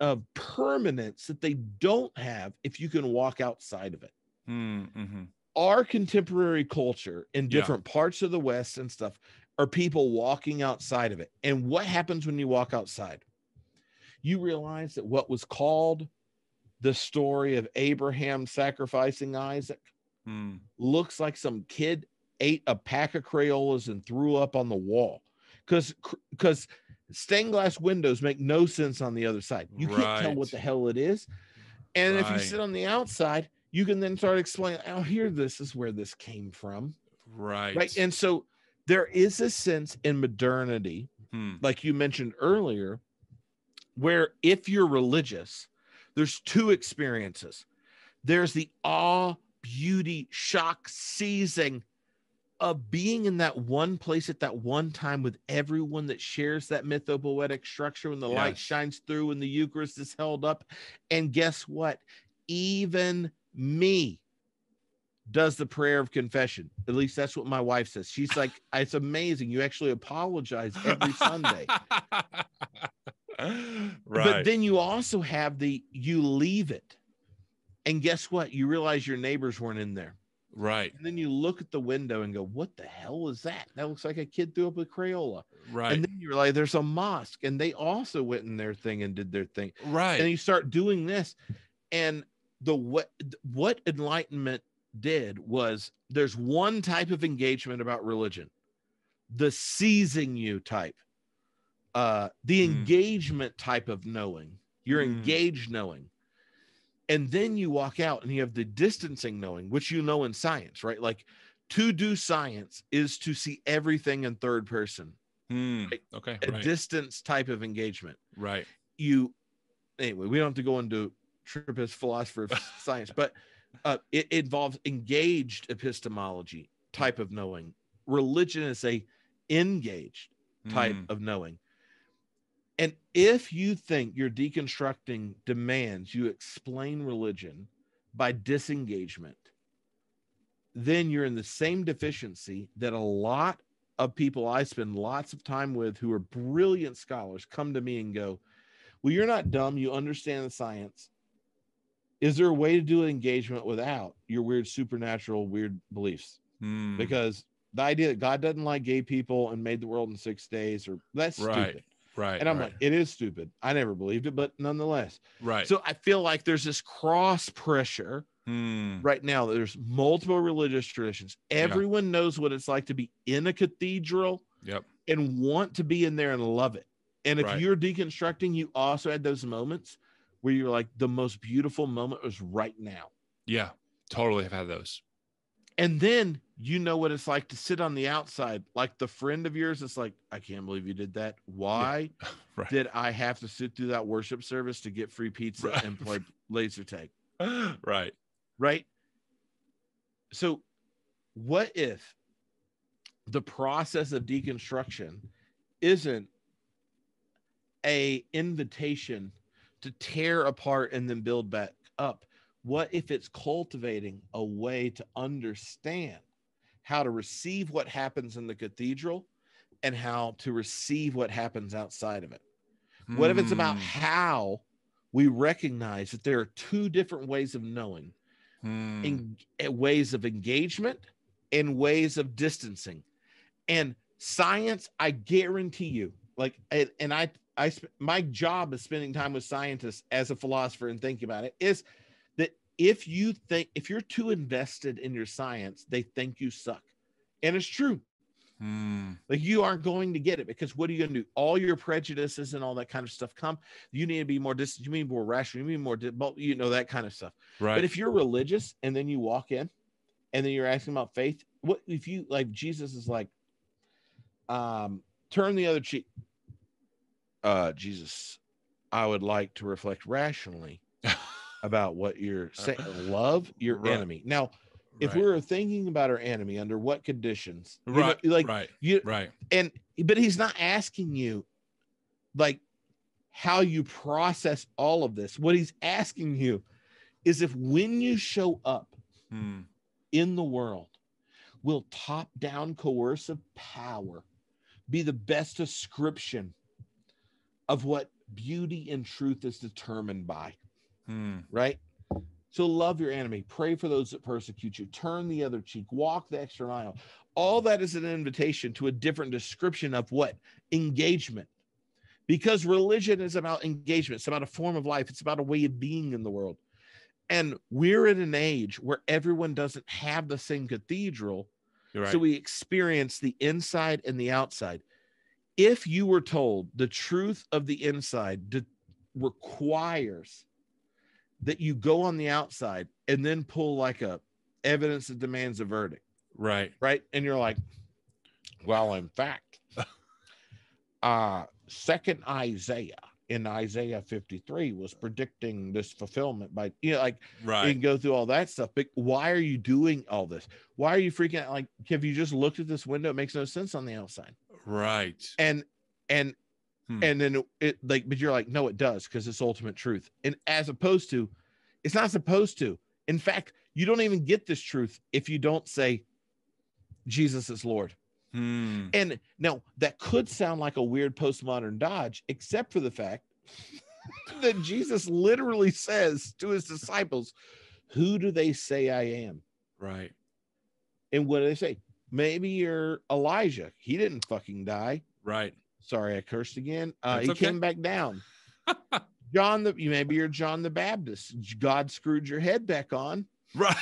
of permanence that they don't have if you can walk outside of it. Mm-hmm. Our contemporary culture in different yeah. parts of the West and stuff are people walking outside of it. And what happens when you walk outside? You realize that what was called the story of Abraham sacrificing Isaac hmm. looks like some kid ate a pack of Crayolas and threw up on the wall, because because stained glass windows make no sense on the other side. You right. can't tell what the hell it is. And right. if you sit on the outside, you can then start explaining, oh, here, this is where this came from. Right. Right. And so there is a sense in modernity, hmm. like you mentioned earlier, where if you're religious, there's two experiences. There's the awe, beauty, shock, seizing of being in that one place at that one time with everyone that shares that mythopoetic structure when the yes. light shines through and the Eucharist is held up. And guess what? Even me does the prayer of confession. At least that's what my wife says. She's like, it's amazing. You actually apologize every Sunday. Right. But then you also have the, you leave it, and guess what? You realize your neighbors weren't in there. Right. And then you look at the window and go, what the hell is that? That looks like a kid threw up a Crayola. Right. And then you realize there's a mosque, and they also went in their thing and did their thing. Right. And you start doing this, and the, what, what enlightenment did was there's one type of engagement about religion, the seizing you type. Uh, the engagement mm. type of knowing, you're mm. engaged knowing. And then you walk out and you have the distancing knowing, which you know in science, right? Like to do science is to see everything in third person. Mm. Right? Okay. A right. distance type of engagement. Right. You, anyway, we don't have to go into Tripp as philosopher of science, but uh, it involves engaged epistemology type of knowing. Religion is a engaged type mm. of knowing. And if you think you're deconstructing demands, you explain religion by disengagement, then you're in the same deficiency that a lot of people I spend lots of time with who are brilliant scholars come to me and go, well, you're not dumb. You understand the science. Is there a way to do an engagement without your weird supernatural, weird beliefs? Mm. Because the idea that God doesn't like gay people and made the world in six days, or that's right. stupid. Right. And I'm right. like, it is stupid. I never believed it, but nonetheless. Right. So I feel like there's this cross pressure mm. right now. There's multiple religious traditions. Everyone yeah. knows what it's like to be in a cathedral yep. and want to be in there and love it. And if right. you're deconstructing, you also had those moments where you're like, the most beautiful moment was right now. Yeah, totally have had those. And then you know what it's like to sit on the outside, like the friend of yours. It's like, I can't believe you did that. Why yeah. right. did I have to sit through that worship service to get free pizza right. and play laser tag? Right. Right. So what if the process of deconstruction isn't a invitation to tear apart and then build back up? What if it's cultivating a way to understand how to receive what happens in the cathedral and how to receive what happens outside of it? What mm. if it's about how we recognize that there are two different ways of knowing, mm. in, in ways of engagement and ways of distancing? And science, I guarantee you, like, and, and I, I, my job is spending time with scientists as a philosopher and thinking about it is, if you think, if you're too invested in your science, they think you suck. And it's true. Mm. Like, you aren't going to get it, because what are you going to do? All your prejudices and all that kind of stuff come. You need to be more distant. You need more rational. You need more, you know, that kind of stuff. Right. But if you're religious and then you walk in and then you're asking about faith, what if you, like, Jesus is like, um, turn the other cheek. Uh, Jesus, I would like to reflect rationally about what you're saying. Love your right. enemy. Now, if right. we were thinking about our enemy, under what conditions? Right, you know, like right, you, right. And but he's not asking you, like, how you process all of this. What he's asking you is if, when you show up hmm. in the world, will top-down coercive power be the best description of what beauty and truth is determined by? Hmm. Right? So love your enemy, pray for those that persecute you, turn the other cheek, walk the extra mile. All that is an invitation to a different description of what? Engagement. Because religion is about engagement. It's about a form of life. It's about a way of being in the world. And we're in an age where everyone doesn't have the same cathedral. You're right. So we experience the inside and the outside. If you were told the truth of the inside de- requires that you go on the outside and then pull like a evidence that demands a verdict. Right. Right. And you're like, well, in fact, uh, second Isaiah in Isaiah fifty-three was predicting this fulfillment by, you know, like, right. and go through all that stuff. But why are you doing all this? Why are you freaking out? Like, have you just looked at this window? It makes no sense on the outside. Right. And, and, Hmm. And then it, it like, but you're like, no, it does, because it's ultimate truth. And as opposed to, it's not supposed to. In fact, you don't even get this truth if you don't say Jesus is Lord. Hmm. And now that could sound like a weird postmodern dodge, except for the fact that Jesus literally says to his disciples, who do they say I am? Right. And what do they say? Maybe you're Elijah. He didn't fucking die. Right. Sorry, I cursed again. Uh, he okay. came back down. John, the maybe you're John the Baptist. God screwed your head back on. Right.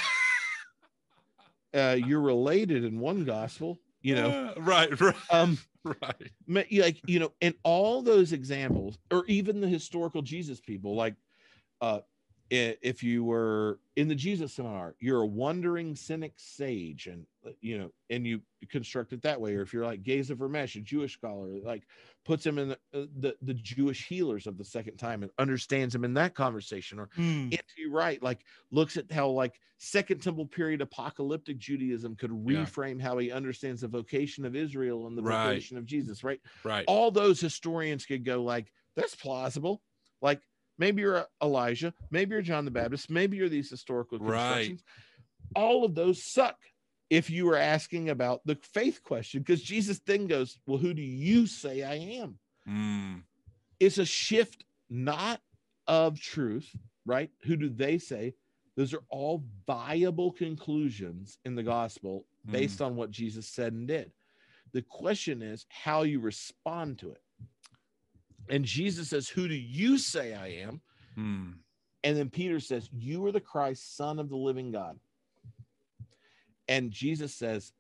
Uh, you're related in one gospel, you know. Uh, right, right. Um, right. Like, you know, and all those examples, or even the historical Jesus people, like uh, if you were in the Jesus seminar, you're a wandering cynic sage, and you know, and you construct it that way. Or if you're like Geza Vermesh, a Jewish scholar, like puts him in the, the, the Jewish healers of the second time and understands him in that conversation. Or mm. N T Wright, like, looks at how like Second Temple period apocalyptic Judaism could reframe yeah. how he understands the vocation of Israel and the right. vocation of Jesus. Right. Right. All those historians could go like, that's plausible. Like, maybe you're Elijah, maybe you're John the Baptist, maybe you're these historical constructions. Right. All of those suck if you were asking about the faith question, because Jesus then goes, well, who do you say I am? Mm. It's a shift, not of truth, right? Who do they say? Those are all viable conclusions in the gospel based mm. on what Jesus said and did. The question is how you respond to it. And Jesus says, who do you say I am? Mm. And then Peter says, you are the Christ, Son of the living God. And Jesus says,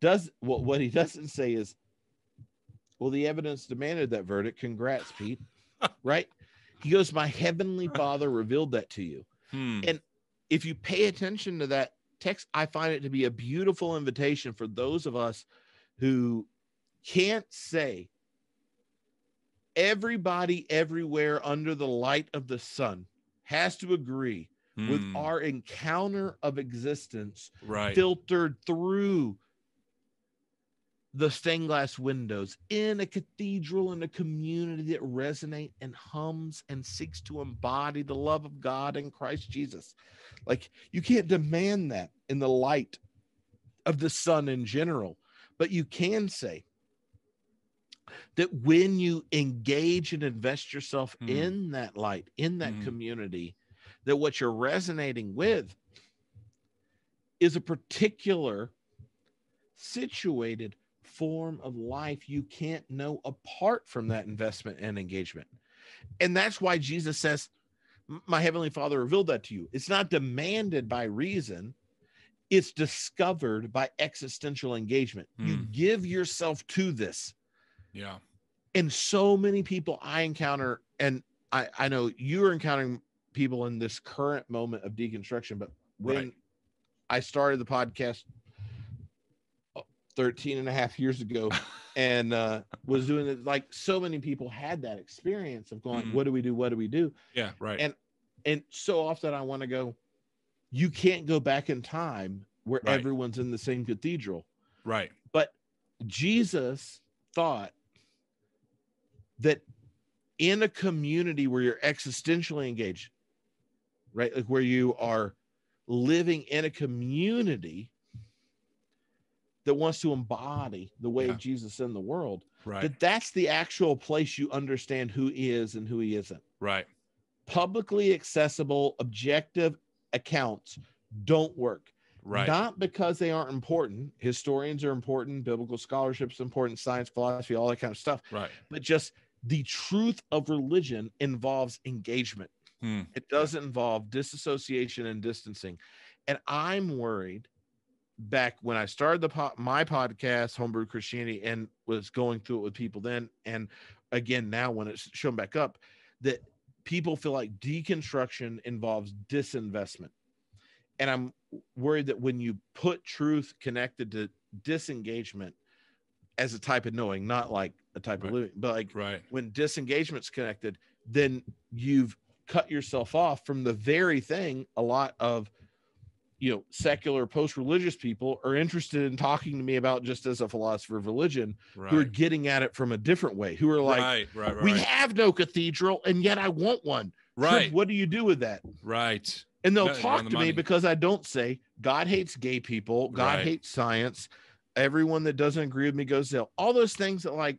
does what, what he doesn't say is, well, the evidence demanded that verdict. Congrats, Pete. Right? He goes, my heavenly Father revealed that to you. Hmm. And if you pay attention to that text, I find it to be a beautiful invitation for those of us who can't say everybody everywhere under the light of the sun has to agree with mm. our encounter of existence right. filtered through the stained glass windows in a cathedral, in a community that resonates and hums and seeks to embody the love of God in Christ Jesus. Like, you can't demand that in the light of the sun in general, but you can say that when you engage and invest yourself mm. in that light, in that mm. community, that what you're resonating with is a particular situated form of life you can't know apart from that investment and engagement. And that's why Jesus says, my heavenly Father revealed that to you. It's not demanded by reason. It's discovered by existential engagement. Mm. You give yourself to this. Yeah. And so many people I encounter, and I, I know you're encountering people in this current moment of deconstruction, but when right. I started the podcast thirteen and a half years ago and uh, was doing it, like so many people had that experience of going, mm-hmm. what do we do? What do we do? Yeah, right. And, and so often I want to go, you can't go back in time where right. everyone's in the same cathedral. Right. But Jesus thought that in a community where you're existentially engaged, right? Like where you are living in a community that wants to embody the way yeah. of Jesus in the world, right. that that's the actual place you understand who he is and who he isn't. Right. Publicly accessible, objective accounts don't work. Right. Not because they aren't important. Historians are important. Biblical scholarship's important. Science, philosophy, all that kind of stuff. Right. But just the truth of religion involves engagement. Hmm. It doesn't involve disassociation and distancing. And I'm worried, back when I started the po- my podcast, Homebrew Christianity, and was going through it with people then, and again now when it's shown back up, that people feel like deconstruction involves disinvestment. And I'm worried that when you put truth connected to disengagement as a type of knowing, not like a type right. of living, but like right. when disengagement's connected, then you've cut yourself off from the very thing a lot of, you know, secular post-religious people are interested in talking to me about just as a philosopher of religion, right. who are getting at it from a different way, who are like, right, right, right, we right. have no cathedral and yet I want one. Right. Trip, what do you do with that? Right. And they'll no, talk the to money. me because I don't say God hates gay people. God right. hates science. Everyone that doesn't agree with me goes to hell. All those things that like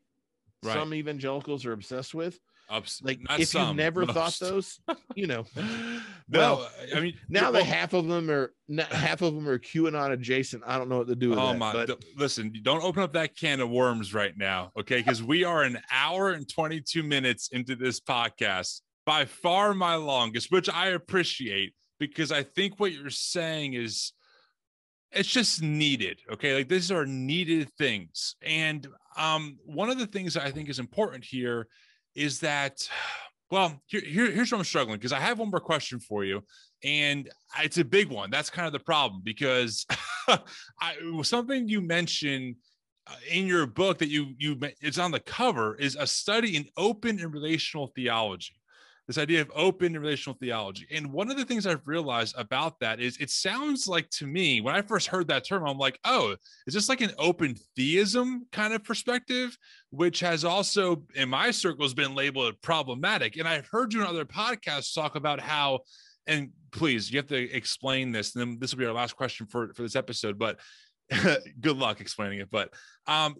right. some evangelicals are obsessed with. Ups, like if some, you never most. thought those, you know. no, well, I mean now that well, half of them are not, half of them are QAnon adjacent. I don't know what to do with oh that, my! But. Th- listen, don't open up that can of worms right now, okay? Because we are an hour and twenty-two minutes into this podcast, by far my longest, which I appreciate because I think what you're saying is it's just needed, okay? Like these are needed things, and um, one of the things that I think is important here. Is that, well, here, here, here's where I'm struggling because I have one more question for you, and it's a big one. That's kind of the problem because I, something you mentioned in your book that you you it's on the cover is a study in open and relational theology, this idea of open and relational theology. And one of the things I've realized about that is it sounds like to me, when I first heard that term, I'm like, oh, is this like an open theism kind of perspective, which has also in my circles been labeled problematic. And I've heard you in other podcasts talk about how, and please, you have to explain this. And then this will be our last question for, for this episode, but good luck explaining it. But um,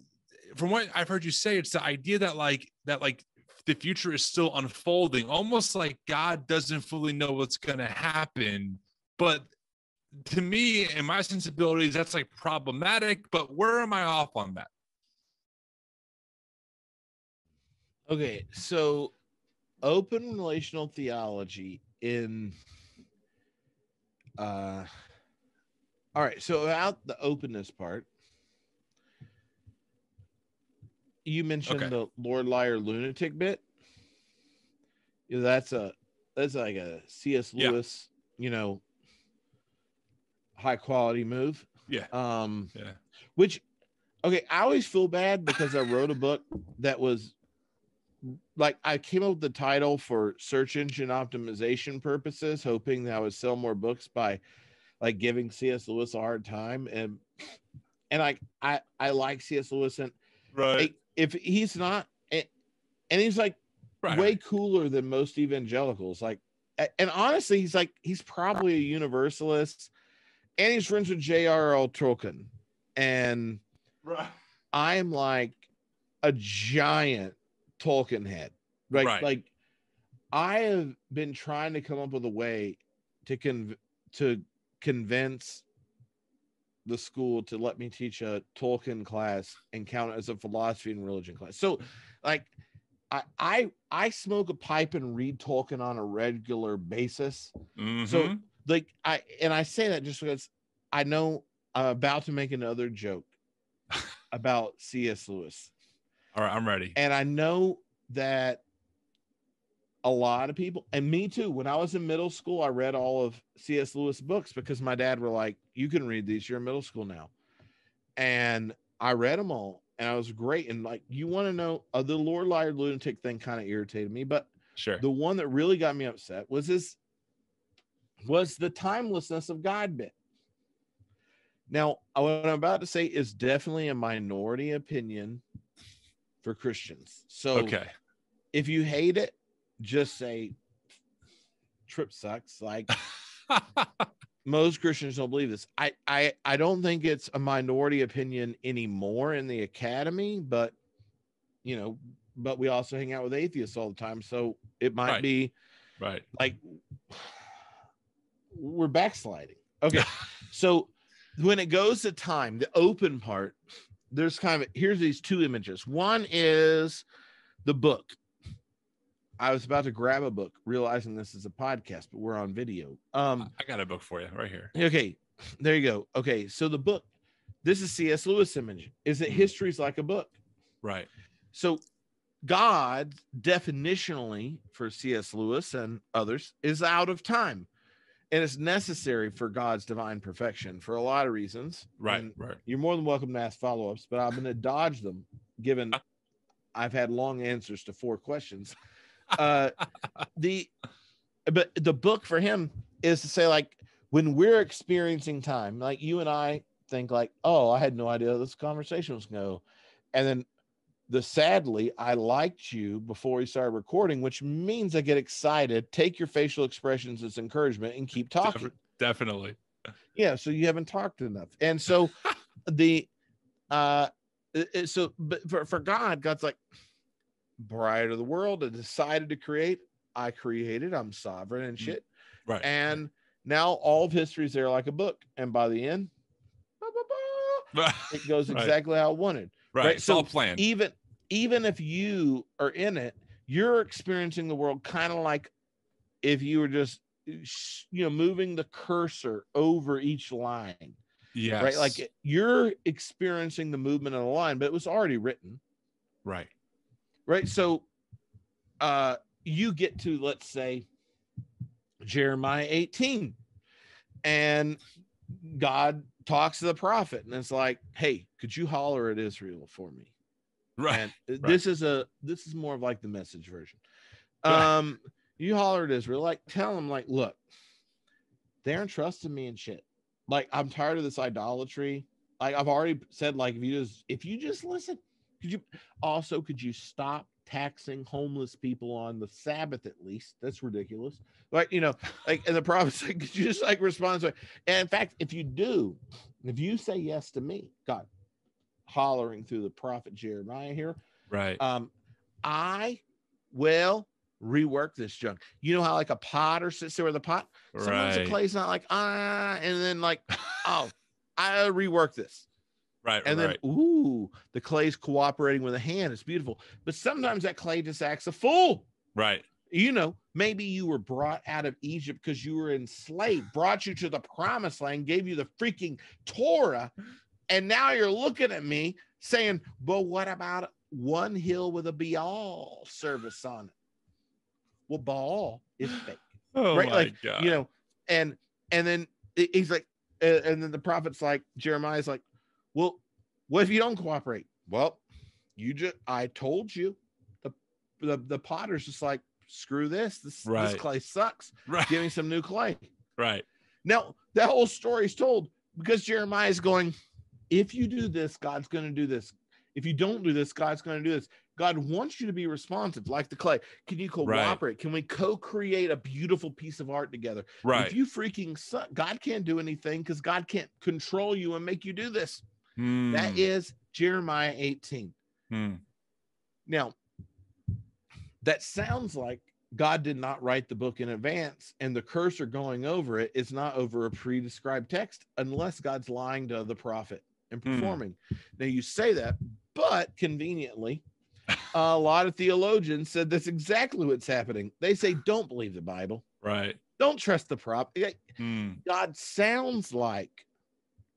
from what I've heard you say, it's the idea that like, that like, the future is still unfolding, almost like God doesn't fully know what's going to happen. But to me, in my sensibilities, that's like problematic, but where am I off on that? Okay. So open relational theology in, uh, all right. So about the openness part, you mentioned okay. the Lord, liar, lunatic bit. You know, that's a, that's like a C S Lewis, yeah. you know, high quality move. Yeah. Um, yeah. Which, okay. I always feel bad because I wrote a book that was like, I came up with the title for search engine optimization purposes, hoping that I would sell more books by like giving C S Lewis a hard time. And, and I, I, I like C S Lewis and, right. If he's not, and he's like right. way cooler than most evangelicals. Like, and honestly, he's like, he's probably a universalist and he's friends with J R R Tolkien. And right. I'm like a giant Tolkien head, right? right? Like I have been trying to come up with a way to conv- to convince the school to let me teach a Tolkien class and count it as a philosophy and religion class. So like I, I, I smoke a pipe and read Tolkien on a regular basis. Mm-hmm. So like I, and I say that just because I know I'm about to make another joke about C S. Lewis. All right, I'm ready. And I know that a lot of people, and me too, when I was in middle school, I read all of C S. Lewis books because my dad were like, you can read these, you're in middle school now. And I read them all, and I was great. And like, you want to know, uh, the Lord, Liar, Lunatic thing kind of irritated me, but sure, the one that really got me upset was this, was the timelessness of God bit. Now, what I'm about to say is definitely a minority opinion for Christians. So okay, if you hate it, just say Tripp sucks. Like most Christians don't believe this. I, I, I don't think it's a minority opinion anymore in the academy, but you know, but we also hang out with atheists all the time. So it might right. be right. Like we're backsliding. Okay. So when it goes to time, the open part, there's kind of, here's these two images. One is the book. I was about to grab a book, realizing this is a podcast, but we're on video. Um, I got a book for you right here. Okay. There you go. Okay. So the book, this is C S. Lewis image, is that history's like a book. Right. So God definitionally for C S. Lewis and others is out of time. And it's necessary for God's divine perfection for a lot of reasons. Right, and right. You're more than welcome to ask follow-ups, but I'm going to dodge them given I've had long answers to four questions. Uh, the, but the book for him is to say, like, when we're experiencing time, like you and I think like, oh, I had no idea this conversation was going to go. And then the sadly, I liked you before we started recording, which means I get excited. Take your facial expressions as encouragement and keep talking. Definitely. Yeah. So you haven't talked enough. And so the, uh, so but for, for God, God's like, brighter of the world, I decided to create. I created. I'm sovereign and shit. Right. And now all of history is there like a book. And by the end, bah, bah, bah, it goes exactly right. how it wanted. Right. right? It's so all planned. Even even if you are in it, you're experiencing the world kind of like if you were just, you know, moving the cursor over each line. Yes. Right. Like you're experiencing the movement of the line, but it was already written. Right. Right. So uh, you get to, let's say, Jeremiah eighteen, and God talks to the prophet, and it's like, hey, could you holler at Israel for me? Right. And this right. is a this is more of like the Message version. Um, right. You holler at Israel, like tell them, like, look, they're entrusting me and shit. Like, I'm tired of this idolatry. Like, I've already said, like, if you just if you just listen. Could you also could you stop taxing homeless people on the Sabbath at least? That's ridiculous. Like, you know, like, and the prophet's like, could you just like respond to it? And in fact, if you do, if you say yes to me, God hollering through the prophet Jeremiah here, right? Um, I will rework this junk. You know how like a potter sits there with a pot? Sometimes right. the play's not like ah, and then like, oh, I rework this. Right, and right. then, ooh, the clay's cooperating with a hand. It's beautiful. But sometimes that clay just acts a fool. Right. You know, maybe you were brought out of Egypt because you were enslaved, brought you to the promised land, gave you the freaking Torah. And now you're looking at me saying, but what about one hill with a Baal service on it? Well, Baal is fake. Oh, right? my like, God. You know, and, and then he's like, and then the prophet's like, Jeremiah's like, well, what if you don't cooperate? Well, you just, I told you. The, the the potter's just like, screw this. This, right. this clay sucks. Right. Give me some new clay. Right. Now, that whole story is told because Jeremiah is going, if you do this, God's going to do this. If you don't do this, God's going to do this. God wants you to be responsive, like the clay. Can you cooperate? Right. Can we co-create a beautiful piece of art together? Right. If you freaking suck, God can't do anything because God can't control you and make you do this. Mm. That is Jeremiah eighteen. Mm. Now, that sounds like God did not write the book in advance, and the cursor going over it is not over a pre-described text unless God's lying to the prophet and performing. Mm. Now, you say that, but conveniently, a lot of theologians said that's exactly what's happening. They say, don't believe the Bible. Right. Don't trust the prop. Mm. God sounds like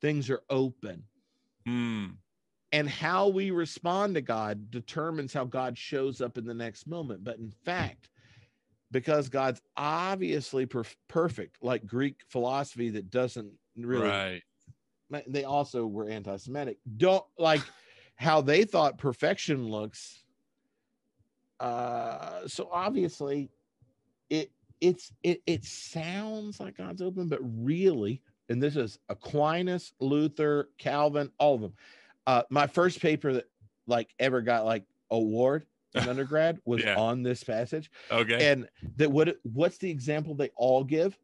things are open. Mm. And how we respond to God determines how God shows up in the next moment. But in fact, because God's obviously perf perfect, like Greek philosophy that doesn't really, right. They also were anti-Semitic. Don't like how they thought perfection looks. Uh, so obviously it, it's, it, it sounds like God's open, but really, and this is Aquinas, Luther, Calvin, all of them. Uh, my first paper that like ever got like award in undergrad was yeah. on this passage. Okay. And that what, what's the example they all give?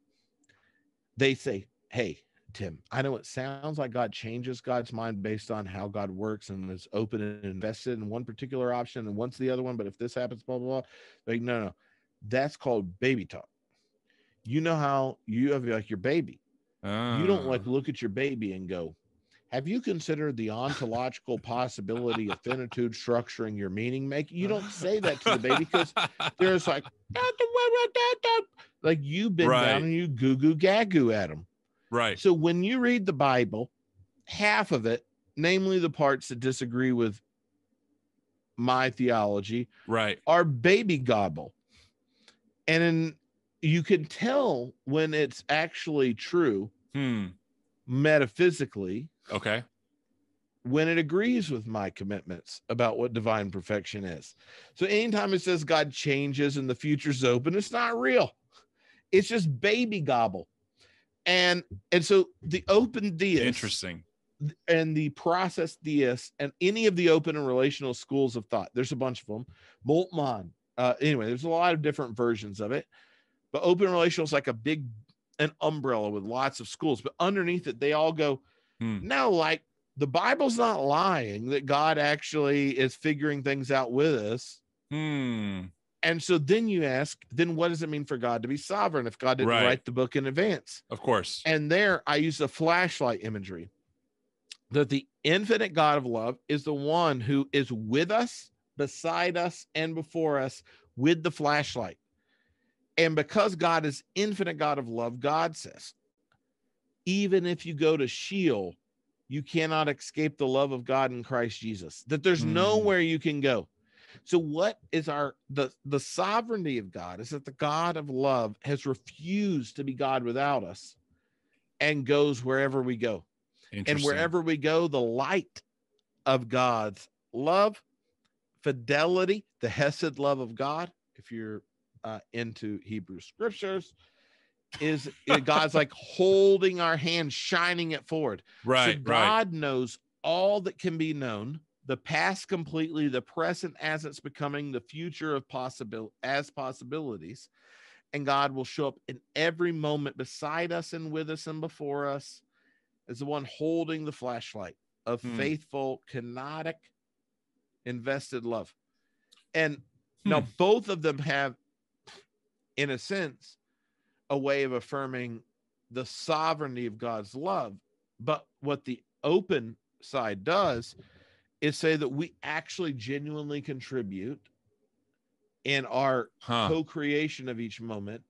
They say, hey, Tim, I know it sounds like God changes God's mind based on how God works and is open and invested in one particular option and wants the other one. But if this happens, blah, blah, blah. Like, no, no, that's called baby talk. You know how you have like your baby. Oh. You don't like look at your baby and go, have you considered the ontological possibility of finitude structuring your meaning making? You don't say that to the baby because there's like, like you've been right. down and you goo goo gagoo at them. Right. So when you read the Bible, half of it, namely the parts that disagree with my theology, right, are baby gobble. And in, you can tell when it's actually true hmm. metaphysically. Okay. When it agrees with my commitments about what divine perfection is. So anytime it says God changes and the future's open, it's not real. It's just baby gobble. And and so the open deist interesting and the process deist and any of the open and relational schools of thought, there's a bunch of them. Moltmann, uh, anyway, there's a lot of different versions of it. But open relational is like a big an umbrella with lots of schools. But underneath it, they all go, hmm. no, like the Bible's not lying, that God actually is figuring things out with us. Hmm. And so then you ask, then what does it mean for God to be sovereign if God didn't right. write the book in advance? Of course. And there I use the flashlight imagery that the infinite God of love is the one who is with us, beside us, and before us with the flashlight. And because God is infinite God of love, God says, even if you go to Sheol, you cannot escape the love of God in Christ Jesus, that there's mm. nowhere you can go. So what is our, the, the sovereignty of God is that the God of love has refused to be God without us and goes wherever we go. And wherever we go, the light of God's love, fidelity, the Hesed love of God, if you're uh, into Hebrew scriptures, is God's like holding our hand, shining it forward. Right. So God right. knows all that can be known. The past completely, the present as it's becoming, the future of possible as possibilities, and God will show up in every moment beside us and with us and before us as the one holding the flashlight of hmm. faithful, kenotic, invested love. And hmm. now both of them have, in a sense, a way of affirming the sovereignty of God's love. But what the open side does is say that we actually genuinely contribute in our huh. co-creation of each moment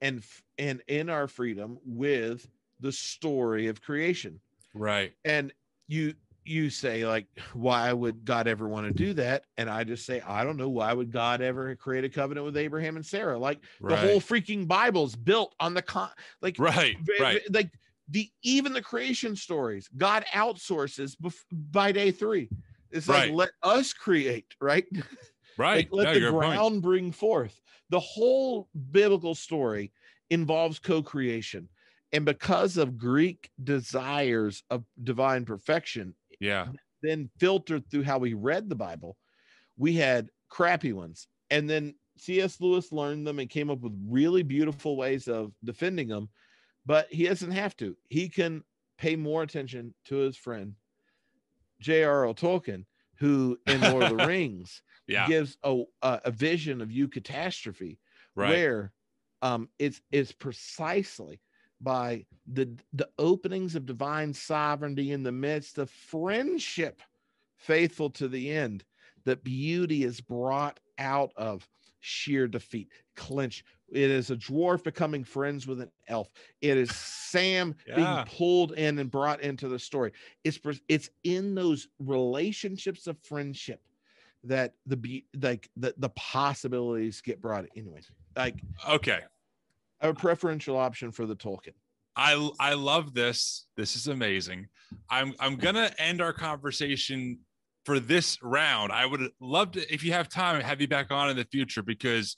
and and in our freedom with the story of creation. Right. And you you say, like, why would God ever want to do that? And I just say, I don't know. Why would God ever create a covenant with Abraham and Sarah? Like right. the whole freaking Bible's built on the con like right, right. like the even the creation stories God outsources by day three. It's right. like, let us create, right? Right. Like, let no, the ground point. Bring forth. The whole biblical story involves co-creation. And because of Greek desires of divine perfection, yeah, then filtered through how we read the Bible, we had crappy ones. And then C S Lewis learned them and came up with really beautiful ways of defending them, but he doesn't have to. He can pay more attention to his friend J R R Tolkien, who in Lord of the Rings yeah. gives a, a vision of eucatastrophe, right. where um, it's, it's precisely by the, the openings of divine sovereignty in the midst of friendship, faithful to the end, that beauty is brought out of sheer defeat, clench, It is a dwarf becoming friends with an elf. It is Sam yeah. being pulled in and brought into the story. It's it's in those relationships of friendship that the be like the, the possibilities get brought in. Anyways, like okay, a preferential option for the Tolkien. I I love this. This is amazing. I'm I'm gonna end our conversation for this round. I would love to, if you have time, have you back on in the future, because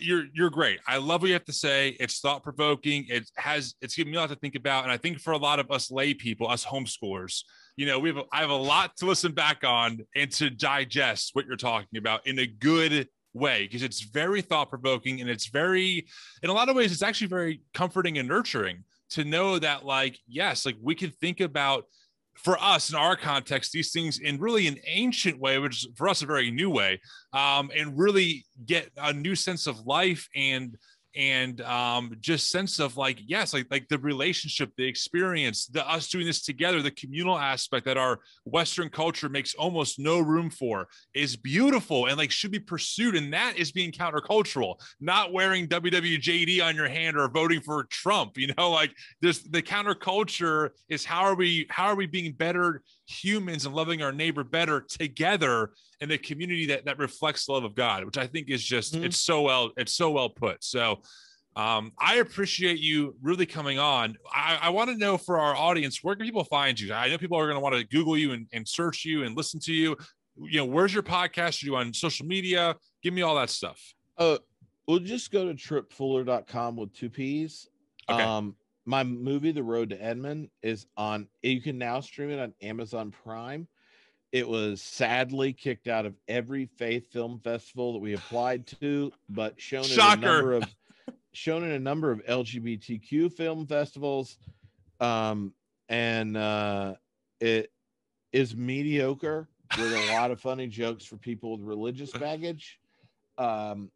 you're you're great. I love what you have to say. It's thought provoking. It has it's given me a lot to think about, and I think for a lot of us lay people, us homeschoolers, you know, we have a, I have a lot to listen back on and to digest what you're talking about in a good way, because it's very thought provoking, and it's very, in a lot of ways, it's actually very comforting and nurturing to know that, like, yes, like we can think about, for us in our context, these things in really an ancient way, which is for us a very new way, um, and really get a new sense of life and and um, just sense of like, yes, like like the relationship, the experience, the us doing this together, the communal aspect that our Western culture makes almost no room for is beautiful and like should be pursued. And that is being countercultural, not wearing W W J D on your hand or voting for Trump. You know, like there's the counterculture is how are we, how are we being better humans and loving our neighbor better together in a community that, that reflects the love of God, which I think is just, mm-hmm. it's so well, it's so well put. So um, I appreciate you really coming on. I, I want to know for our audience, where can people find you? I know people are going to want to Google you and, and search you and listen to you. You know, where's your podcast? Are you on social media? Give me all that stuff. Uh, we'll just go to trip fuller dot com with two P's. Okay. Um, my movie, The Road to Edmond, is on, you can now stream it on Amazon Prime. It was sadly kicked out of every faith film festival that we applied to, but shown Shocker. in a number of shown in a number of L G B T Q film festivals, um, and uh, it is mediocre with a lot of funny jokes for people with religious baggage. Um,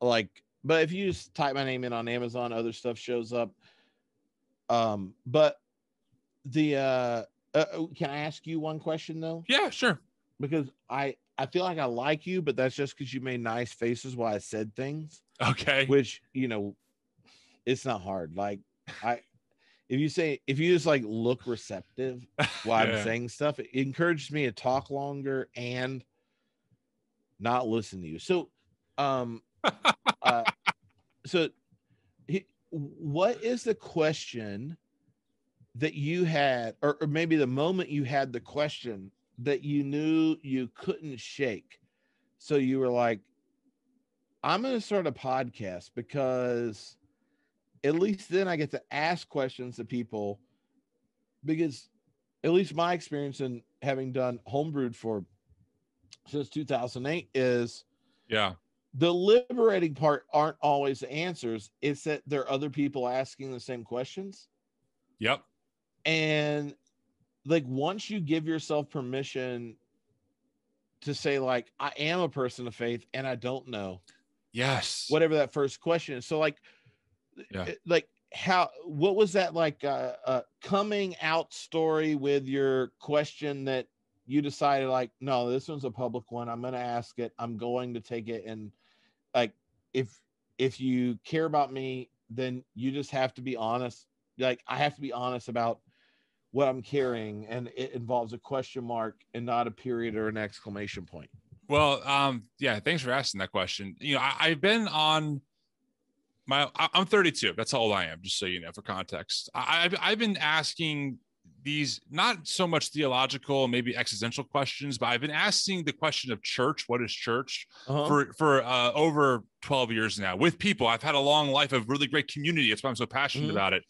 like, but if you just type my name in on Amazon, other stuff shows up. Um, but the. Uh, Uh, can I ask you one question though? Yeah, sure. Because I I feel like I like you, but that's just because you made nice faces while I said things. Okay. Which, you know, it's not hard. Like I, if you say if you just like look receptive while yeah. I'm saying stuff, it encourages me to talk longer and not listen to you. So, um, uh, so what is the question that you had, or, or maybe the moment you had the question that you knew you couldn't shake? So you were like, I'm going to start a podcast because at least then I get to ask questions to people, because at least my experience in having done Homebrewed for since two thousand eight is yeah, the liberating part aren't always the answers. It's that there are other people asking the same questions. Yep. And like, once you give yourself permission to say like, I am a person of faith and I don't know. Yes. Whatever that first question is. So like, yeah. like how, what was that like uh, uh, coming out story with your question that you decided like, no, this one's a public one. I'm going to ask it. I'm going to take it. And like, if, if you care about me, then you just have to be honest. Like I have to be honest about what I'm carrying, and it involves a question mark and not a period or an exclamation point. Well, um, yeah, thanks for asking that question. You know, I, I've been on my, I, I'm thirty-two. That's all I am, just so you know, for context. I, I've, I've been asking these, not so much theological, maybe existential questions, but I've been asking the question of church, what is church, uh-huh. for, for uh, over twelve years now with people. I've had a long life of really great community. That's why I'm so passionate mm-hmm. about it.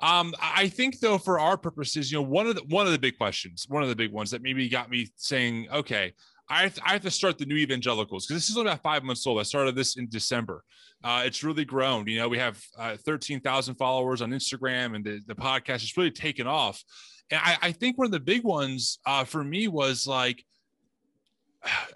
Um, I think though, for our purposes, you know, one of the, one of the big questions, one of the big ones that maybe got me saying, okay, I have to, I have to start the New Evangelicals, because this is about five months old. I started this in December. Uh, it's really grown. You know, we have uh, thirteen thousand followers on Instagram, and the, the podcast has really taken off. And I, I think one of the big ones uh, for me was like,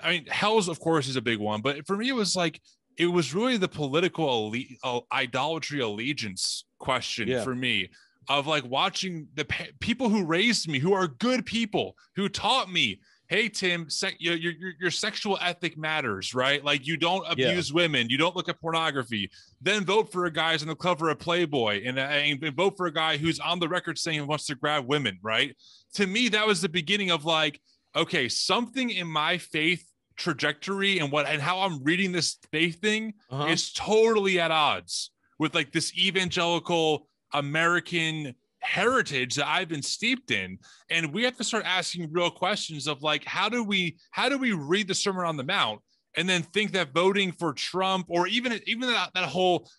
I mean, hell's of course is a big one, but for me, it was like, it was really the political uh, idolatry allegiance question yeah. for me, of like watching the people who raised me, who are good people, who taught me, hey, Tim, se- your, your, your sexual ethic matters, right? Like, you don't abuse yeah. women. You don't look at pornography. Then vote for a guy who's on the cover of Playboy, and, and vote for a guy who's on the record saying he wants to grab women, right? To me, that was the beginning of like, okay, something in my faith trajectory and what and how I'm reading this faith thing uh-huh. is totally at odds with like this evangelical American heritage that I've been steeped in. And we have to start asking real questions of like, how do we how do we read the Sermon on the Mount and then think that voting for Trump or even even that, that whole,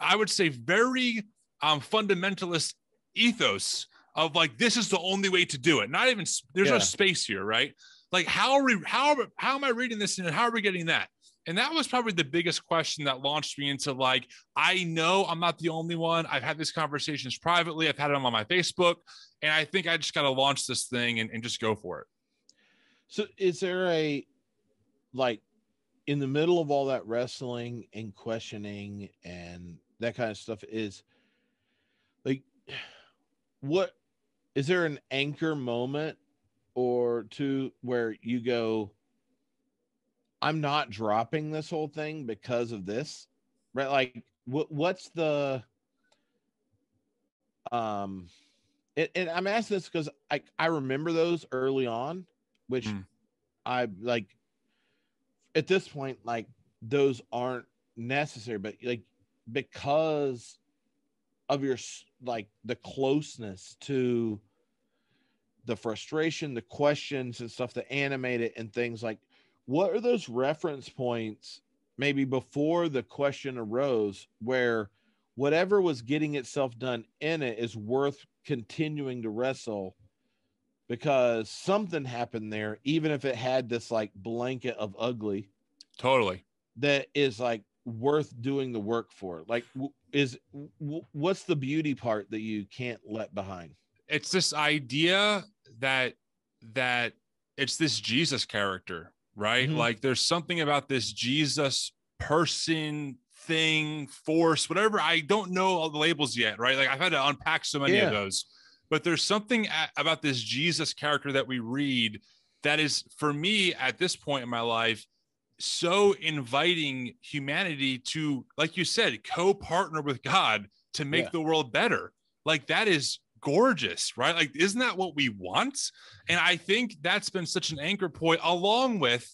I would say, very um fundamentalist ethos of like, this is the only way to do it, not even there's yeah. no space here, right? Like, how are we how how am I reading this and how are we getting that? And that was probably the biggest question that launched me into like, I know I'm not the only one. I've had these conversations privately. I've had them on my Facebook. And I think I just got to launch this thing and, and just go for it. So is there a, like, in the middle of all that wrestling and questioning and that kind of stuff, is like, what, is there an anchor moment or two where you go, I'm not dropping this whole thing because of this, right? Like, what, what's the, um, and, and I'm asking this because I, I remember those early on, which mm. I like at this point, like those aren't necessary, but like, because of your, like the closeness to the frustration, the questions and stuff that animate it and things like, what are those reference points maybe before the question arose where whatever was getting itself done in it is worth continuing to wrestle because something happened there, even if it had this like blanket of ugly totally that is like worth doing the work for? Like, is what's the beauty part that you can't let behind? It's this idea that, that it's this Jesus character, right? Mm-hmm. Like, there's something about this Jesus person, thing, force, whatever. I don't know all the labels yet, right? Like, I've had to unpack so many yeah. of those, but there's something at, about this Jesus character that we read that is, for me at this point in my life, so inviting humanity to, like you said, co-partner with God to make yeah. the world better. Like, that is gorgeous, right? Like, isn't that what we want? And I think that's been such an anchor point, along with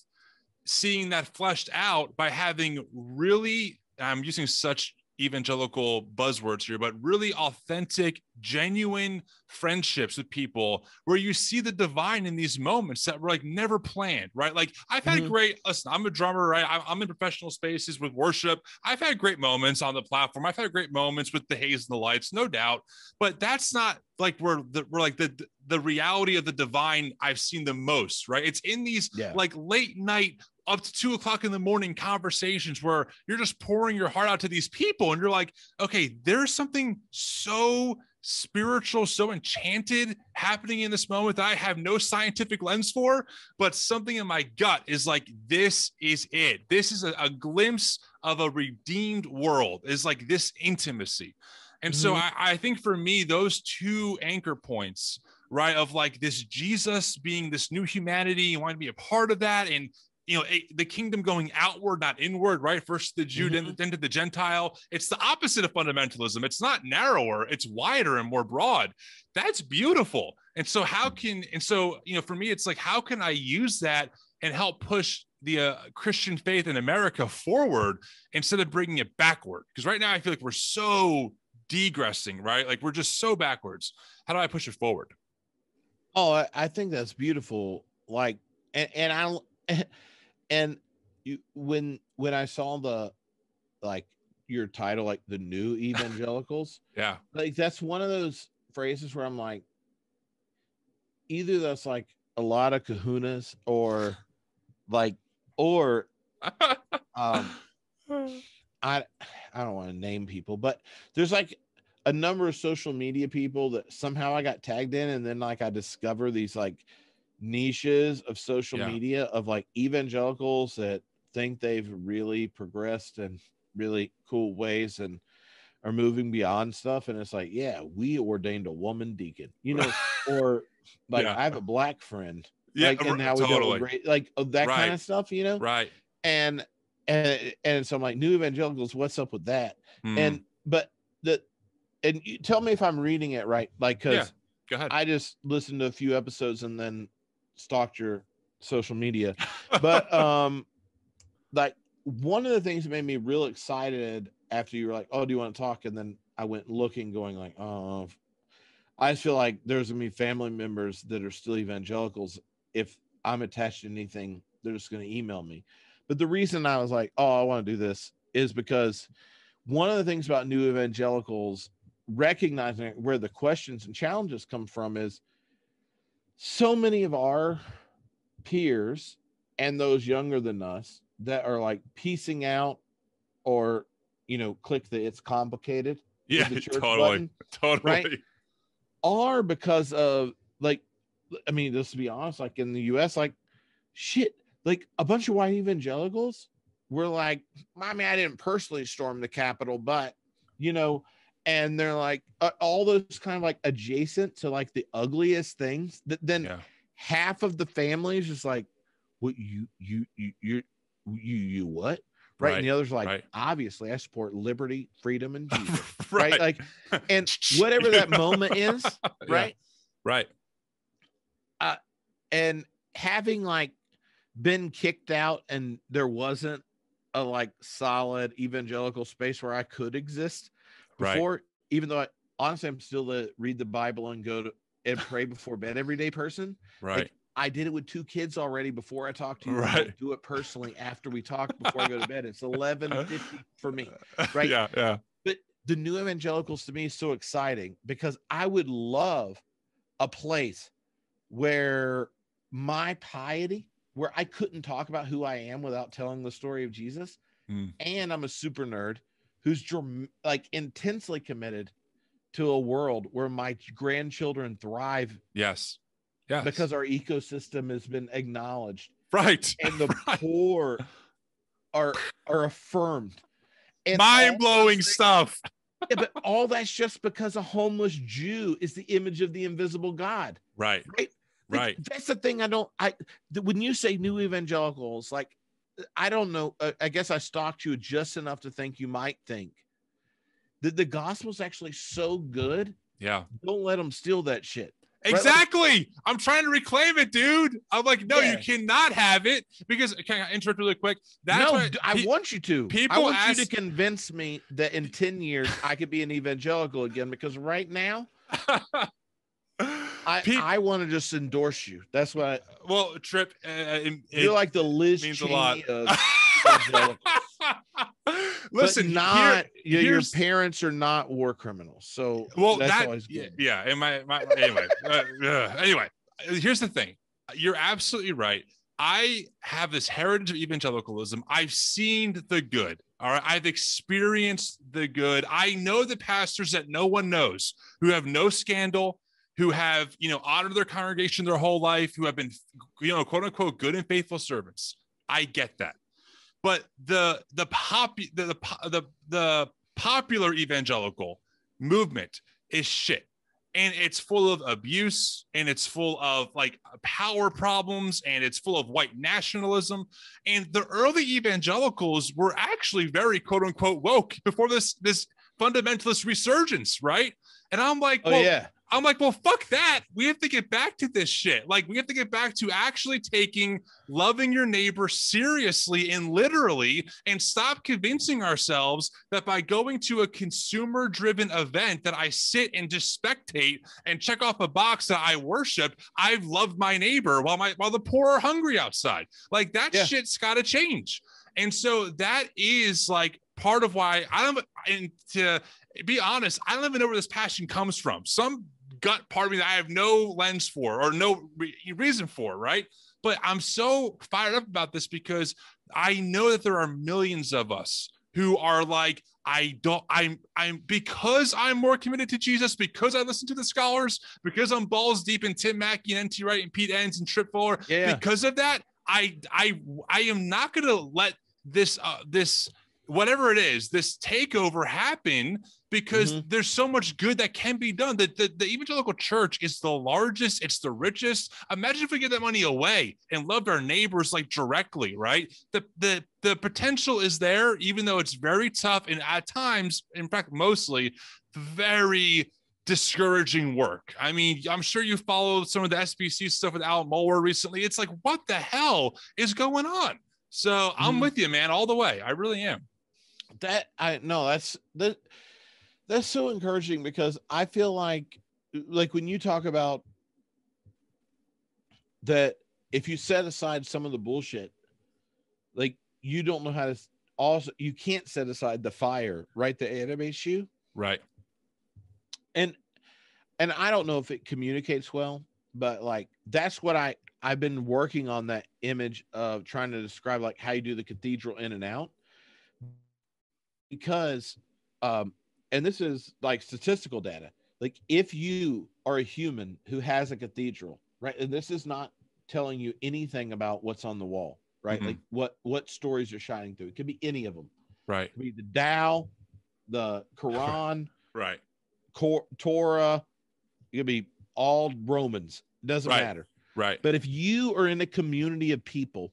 seeing that fleshed out by having really, I'm using such evangelical buzzwords here, but really authentic, genuine friendships with people where you see the divine in these moments that were like never planned, right? Like, I've had mm-hmm. great, listen, I'm a drummer, right? I'm in professional spaces with worship. I've had great moments on the platform. I've had great moments with the haze and the lights, no doubt, but that's not like where the, we're like the, the reality of the divine I've seen the most, right? It's in these yeah. like late night, up to two o'clock in the morning conversations where you're just pouring your heart out to these people. And you're like, okay, there's something so spiritual, so enchanted happening in this moment that I have no scientific lens for, but something in my gut is like, this is it. This is a, a glimpse of a redeemed world, is like this intimacy. And mm-hmm. so I, I think for me, those two anchor points, right, of like this Jesus being this new humanity, you want to be a part of that. And you know, it, the kingdom going outward, not inward, right? First the Jew, mm-hmm. then, then to the Gentile. It's the opposite of fundamentalism. It's not narrower, it's wider and more broad. That's beautiful. And so how can, and so, you know, for me, it's like, how can I use that and help push the uh, Christian faith in America forward instead of bringing it backward? Because right now I feel like we're so degressing, right? Like, we're just so backwards. How do I push it forward? Oh, I, I think that's beautiful. Like, and, and I and, And you, when when I saw the, like, your title, like the New Evangelicals, yeah, like that's one of those phrases where I'm like, either that's like a lot of kahunas or, like, or, um, I I don't want to name people, but there's like a number of social media people that somehow I got tagged in, and then like I discover these like niches of social yeah. media of like evangelicals that think they've really progressed in really cool ways and are moving beyond stuff, and it's like, yeah, we ordained a woman deacon, you know, or like yeah. I have a black friend yeah, like, and how totally. we build great, like that right. kind of stuff, you know? Right. And, and, and so I'm like, New Evangelicals, what's up with that? Mm. And, but the, and you tell me if I'm reading it right. Like, cause yeah. Go ahead. I just listened to a few episodes and then stalked your social media. But, um, like one of the things that made me real excited after you were like, oh, do you want to talk? And then I went looking going like, oh, I just feel like there's going to be family members that are still evangelicals. If I'm attached to anything, they're just going to email me. But the reason I was like, oh, I want to do this is because one of the things about New Evangelicals, recognizing where the questions and challenges come from, is so many of our peers and those younger than us that are like piecing out or, you know, click the it's complicated. Yeah, totally. Button, totally. Right? Are because of like, I mean, let's be honest, like in the U S, like shit, like a bunch of white evangelicals were like, I mean, I didn't personally storm the Capitol, but you know, and they're like uh, all those kind of like adjacent to like the ugliest things that then yeah. half of the family is just like, what you, you, you, you, you, you what? Right. right. And the other's like, right. obviously I support liberty, freedom, and Jesus. right. right. Like, and whatever that moment is. Right. Yeah. Right. Uh, and having like been kicked out and there wasn't a like solid evangelical space where I could exist before, right. even though I honestly, I'm still a read the Bible and go to and pray before bed every day person. Right. Like, I did it with two kids already before I talked to you. Right. I do it personally after we talk before I go to bed. It's eleven fifty for me. Right. Yeah. Yeah. But the New Evangelicals to me is so exciting because I would love a place where my piety, where I couldn't talk about who I am without telling the story of Jesus. Mm. And I'm a super nerd who's dr- like intensely committed to a world where my grandchildren thrive. Yes. Yes. Because our ecosystem has been acknowledged. Right. And the right. poor are are affirmed. And mind-blowing things, stuff. Yeah, but all that's just because a homeless Jew is the image of the invisible God. Right. Right. Right. Like, that's the thing I don't I when you say New Evangelicals, like I don't know, I guess I stalked you just enough to think you might think that the gospel's actually so good. Yeah. Don't let them steal that shit. Exactly. Right, like, I'm trying to reclaim it, dude. I'm like, no, yeah. you cannot have it because can I interrupt really quick? That's no, why, I pe- want you to. People I want ask- you to convince me that in ten years I could be an evangelical again because right now I pe- I want to just endorse you. That's what. I, well, Tripp, uh, it, you're like the Liz Cheney of evangelicals. Listen, but not here, your parents are not war criminals, so well that's that always good. yeah and my, my anyway uh, uh, anyway here's the thing, you're absolutely right. I have this heritage of evangelicalism. I've seen the good, all right? I've experienced the good. I know the pastors that no one knows, who have no scandal, who have, you know, honored their congregation their whole life, who have been, you know, quote unquote good and faithful servants. I get that. But the the pop the, the the the popular evangelical movement is shit, and it's full of abuse, and it's full of like power problems, and it's full of white nationalism. And the early evangelicals were actually very quote unquote woke before this this fundamentalist resurgence, right? And I'm like, oh well, yeah. I'm like, well, fuck that. We have to get back to this shit. Like, we have to get back to actually taking loving your neighbor seriously and literally, and stop convincing ourselves that by going to a consumer-driven event that I sit and just spectate and check off a box that I worship, I've loved my neighbor while my while the poor are hungry outside. Like, that yeah. shit's got to change. And so that is like part of why I don't. And to be honest, I don't even know where this passion comes from. Some gut part of me that I have no lens for or no re- reason for, right? But I'm so fired up about this because I know that there are millions of us who are like, I don't, I'm, I'm, because I'm more committed to Jesus, because I listen to the scholars, because I'm balls deep in Tim Mackey and N T Wright and Pete Enns and Tripp Fuller. Yeah. Because of that, I, I, I am not going to let this, uh, this whatever it is, this takeover happened because mm-hmm. there's so much good that can be done. The, the, the evangelical church is the largest, it's the richest. Imagine if we give that money away and loved our neighbors like directly, right? The, the, the potential is there, even though it's very tough and at times, in fact, mostly very discouraging work. I mean, I'm sure you follow some of the S B C stuff with Al Mohler recently. It's like, what the hell is going on? So I'm mm. with you, man, all the way. I really am. That I no, that's that, that's so encouraging, because I feel like, like when you talk about that, if you set aside some of the bullshit, like you don't know how to also, you can't set aside the fire, right? That animates you. Right. And, and I don't know if it communicates well, but like, that's what I, I've been working on, that image of trying to describe like how you do the cathedral in and out, because, um, and this is like statistical data. Like if you are a human who has a cathedral, right? And this is not telling you anything about what's on the wall, right? Mm-hmm. Like what, what stories are shining through. It could be any of them, right? It could be the Tao, the Quran, right? Cor- Torah. It could be all Romans. It doesn't right. matter. Right. But if you are in a community of people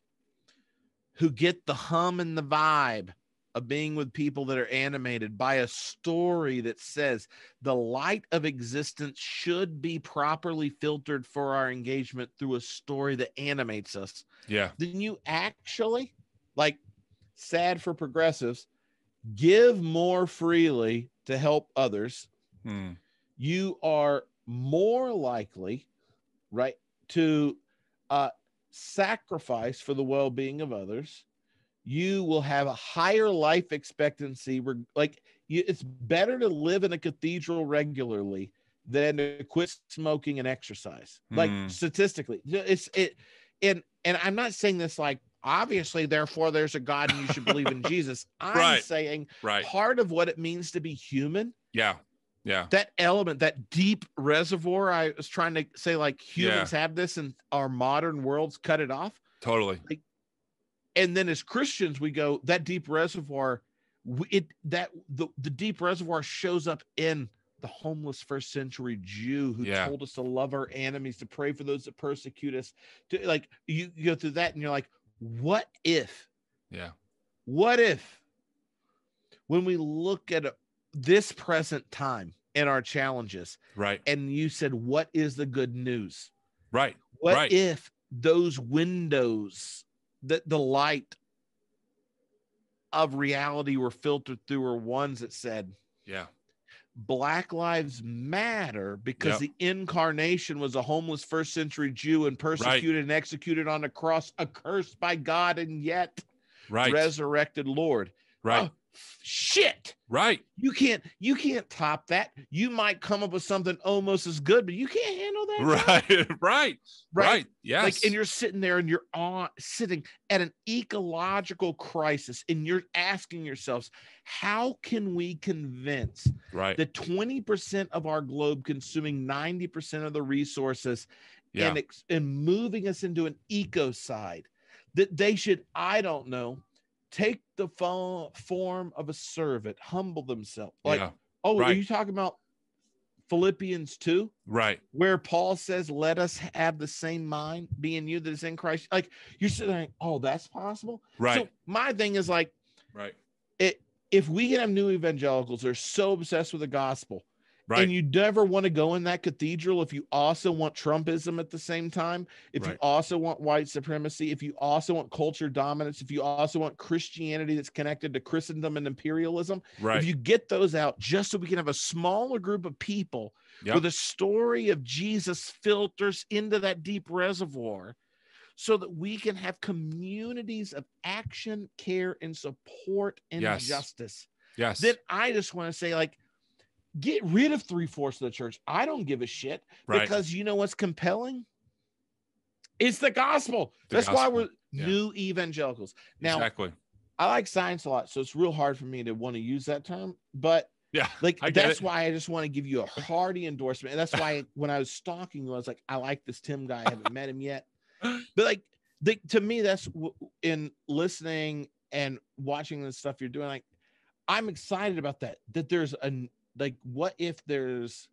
who get the hum and the vibe of being with people that are animated by a story that says the light of existence should be properly filtered for our engagement through a story that animates us. Yeah. Then you actually, like, sad for progressives, give more freely to help others. Hmm. You are more likely, right, to uh, sacrifice for the well-being of others. You will have a higher life expectancy. We're like, you, it's better to live in a cathedral regularly than to quit smoking and exercise. Mm. Like statistically, it's it, and and I'm not saying this like, obviously, therefore, there's a God and you should believe in Jesus. I'm right. saying right. part of what it means to be human. Yeah. Yeah. That element, that deep reservoir, I was trying to say, like humans yeah. have this and our modern world's cut it off. Totally. Like, and then as Christians, we go, that deep reservoir, it that the, the deep reservoir shows up in the homeless first century Jew who yeah. told us to love our enemies, to pray for those that persecute us. To, like you, you go through that and you're like, what if? Yeah. What if when we look at a, this present time and our challenges, right? And you said, what is the good news? Right. What right. if those windows, that the light of reality were filtered through, were ones that said, yeah, Black Lives Matter, because yep. the incarnation was a homeless first century Jew and persecuted right. and executed on a cross, accursed by God, and yet right. resurrected Lord. Right. Oh, shit. Right. You can't, you can't top that. You might come up with something almost as good, but you can't handle that. Right. right. Right. Right. Yes. Like, and you're sitting there and you're on sitting at an ecological crisis, and you're asking yourselves, how can we convince right. the twenty percent of our globe consuming ninety percent of the resources yeah. and, and moving us into an ecocide, that they should, I don't know, take the fo- form of a servant, humble themselves. Like, yeah. oh, right. are you talking about Philippians two? Right. Where Paul says, let us have the same mind be in you that is in Christ. Like, you're sitting there, oh, that's possible? Right. So my thing is like, right. It, if we can have new evangelicals that are so obsessed with the gospel, right. and you never want to go in that cathedral if you also want Trumpism at the same time, if right. you also want white supremacy, if you also want culture dominance, if you also want Christianity that's connected to Christendom and imperialism, right. if you get those out just so we can have a smaller group of people yep. where the story of Jesus filters into that deep reservoir, so that we can have communities of action, care, and support and yes. justice. Yes. Then I just want to say, like, get rid of three-fourths of the church. I don't give a shit, because right. you know what's compelling? It's the gospel. The That's gospel. Why we're yeah. new evangelicals. Now, exactly. I like science a lot, so it's real hard for me to want to use that term, but yeah, like that's it. Why I just want to give you a hearty endorsement. And that's why when I was stalking you, I was like, I like this Tim guy. I haven't met him yet. But like, the, to me, that's in listening and watching the stuff you're doing, like, I'm excited about that, that there's a, like, what if there's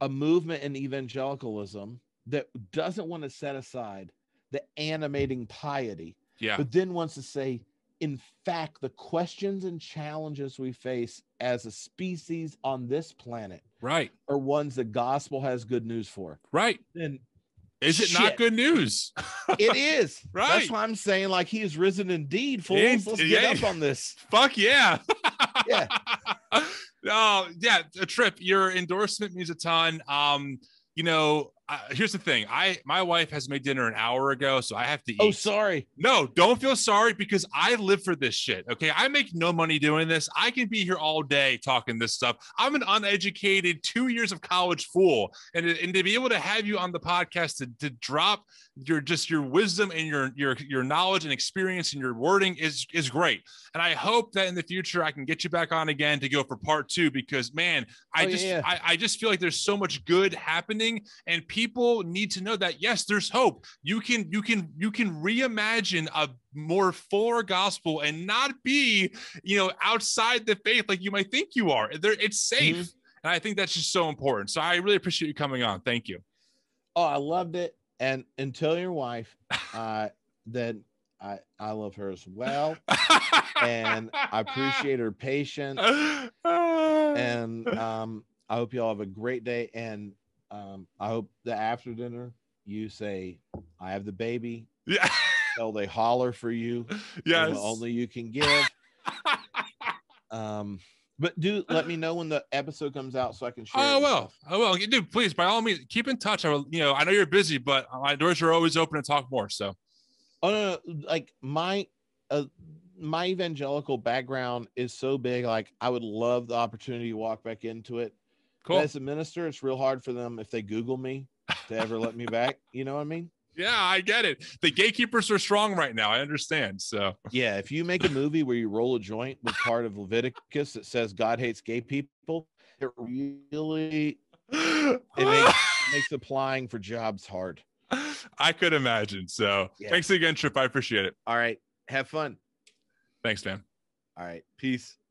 a movement in evangelicalism that doesn't want to set aside the animating piety, yeah, but then wants to say, in fact, the questions and challenges we face as a species on this planet, right, are ones the gospel has good news for. Right. And is it shit. not good news? It is. Right. That's why I'm saying, like, he is risen indeed, fools. It, Let's yeah, get up on this. Fuck yeah. Yeah. Oh, yeah. Tripp, your endorsement means a ton. Um, you know, Uh, here's the thing. I my wife has made dinner an hour ago, so I have to eat. Oh, sorry. No, don't feel sorry, because I live for this shit. Okay, I make no money doing this. I can be here all day talking this stuff. I'm an uneducated two years of college fool, and and to be able to have you on the podcast to, to drop your just your wisdom and your your your knowledge and experience and your wording is is great. And I hope that in the future I can get you back on again to go for part two, because man, I oh, just yeah. I, I just feel like there's so much good happening, and people People need to know that, yes, there's hope. You can you can you can reimagine a more fuller gospel and not be, you know, outside the faith like you might think you are. There, it's safe, mm-hmm. and I think that's just so important. So I really appreciate you coming on. Thank you. Oh, I loved it. And and tell your wife uh, that I I love her as well, and I appreciate her patience. And um, I hope you all have a great day. And Um, I hope that after dinner you say, I have the baby. Yeah. So they holler for you. Yes. Only you can give. um, but do let me know when the episode comes out so I can share. Oh, well, oh, well, dude, please, by all means, keep in touch. I will, you know, I know you're busy, but my doors are always open to talk more. So, oh, no, no, like my, uh, my evangelical background is so big. Like, I would love the opportunity to walk back into it. Cool. As a minister, it's real hard for them if they Google me to ever let me back. You know what I mean? Yeah, I get it. The gatekeepers are strong right now. I understand. So yeah, if you make a movie where you roll a joint with part of Leviticus that says God hates gay people, it really it makes, it makes applying for jobs hard. I could imagine. So yeah. Thanks again, Tripp. I appreciate it. All right. Have fun. Thanks, man. All right. Peace.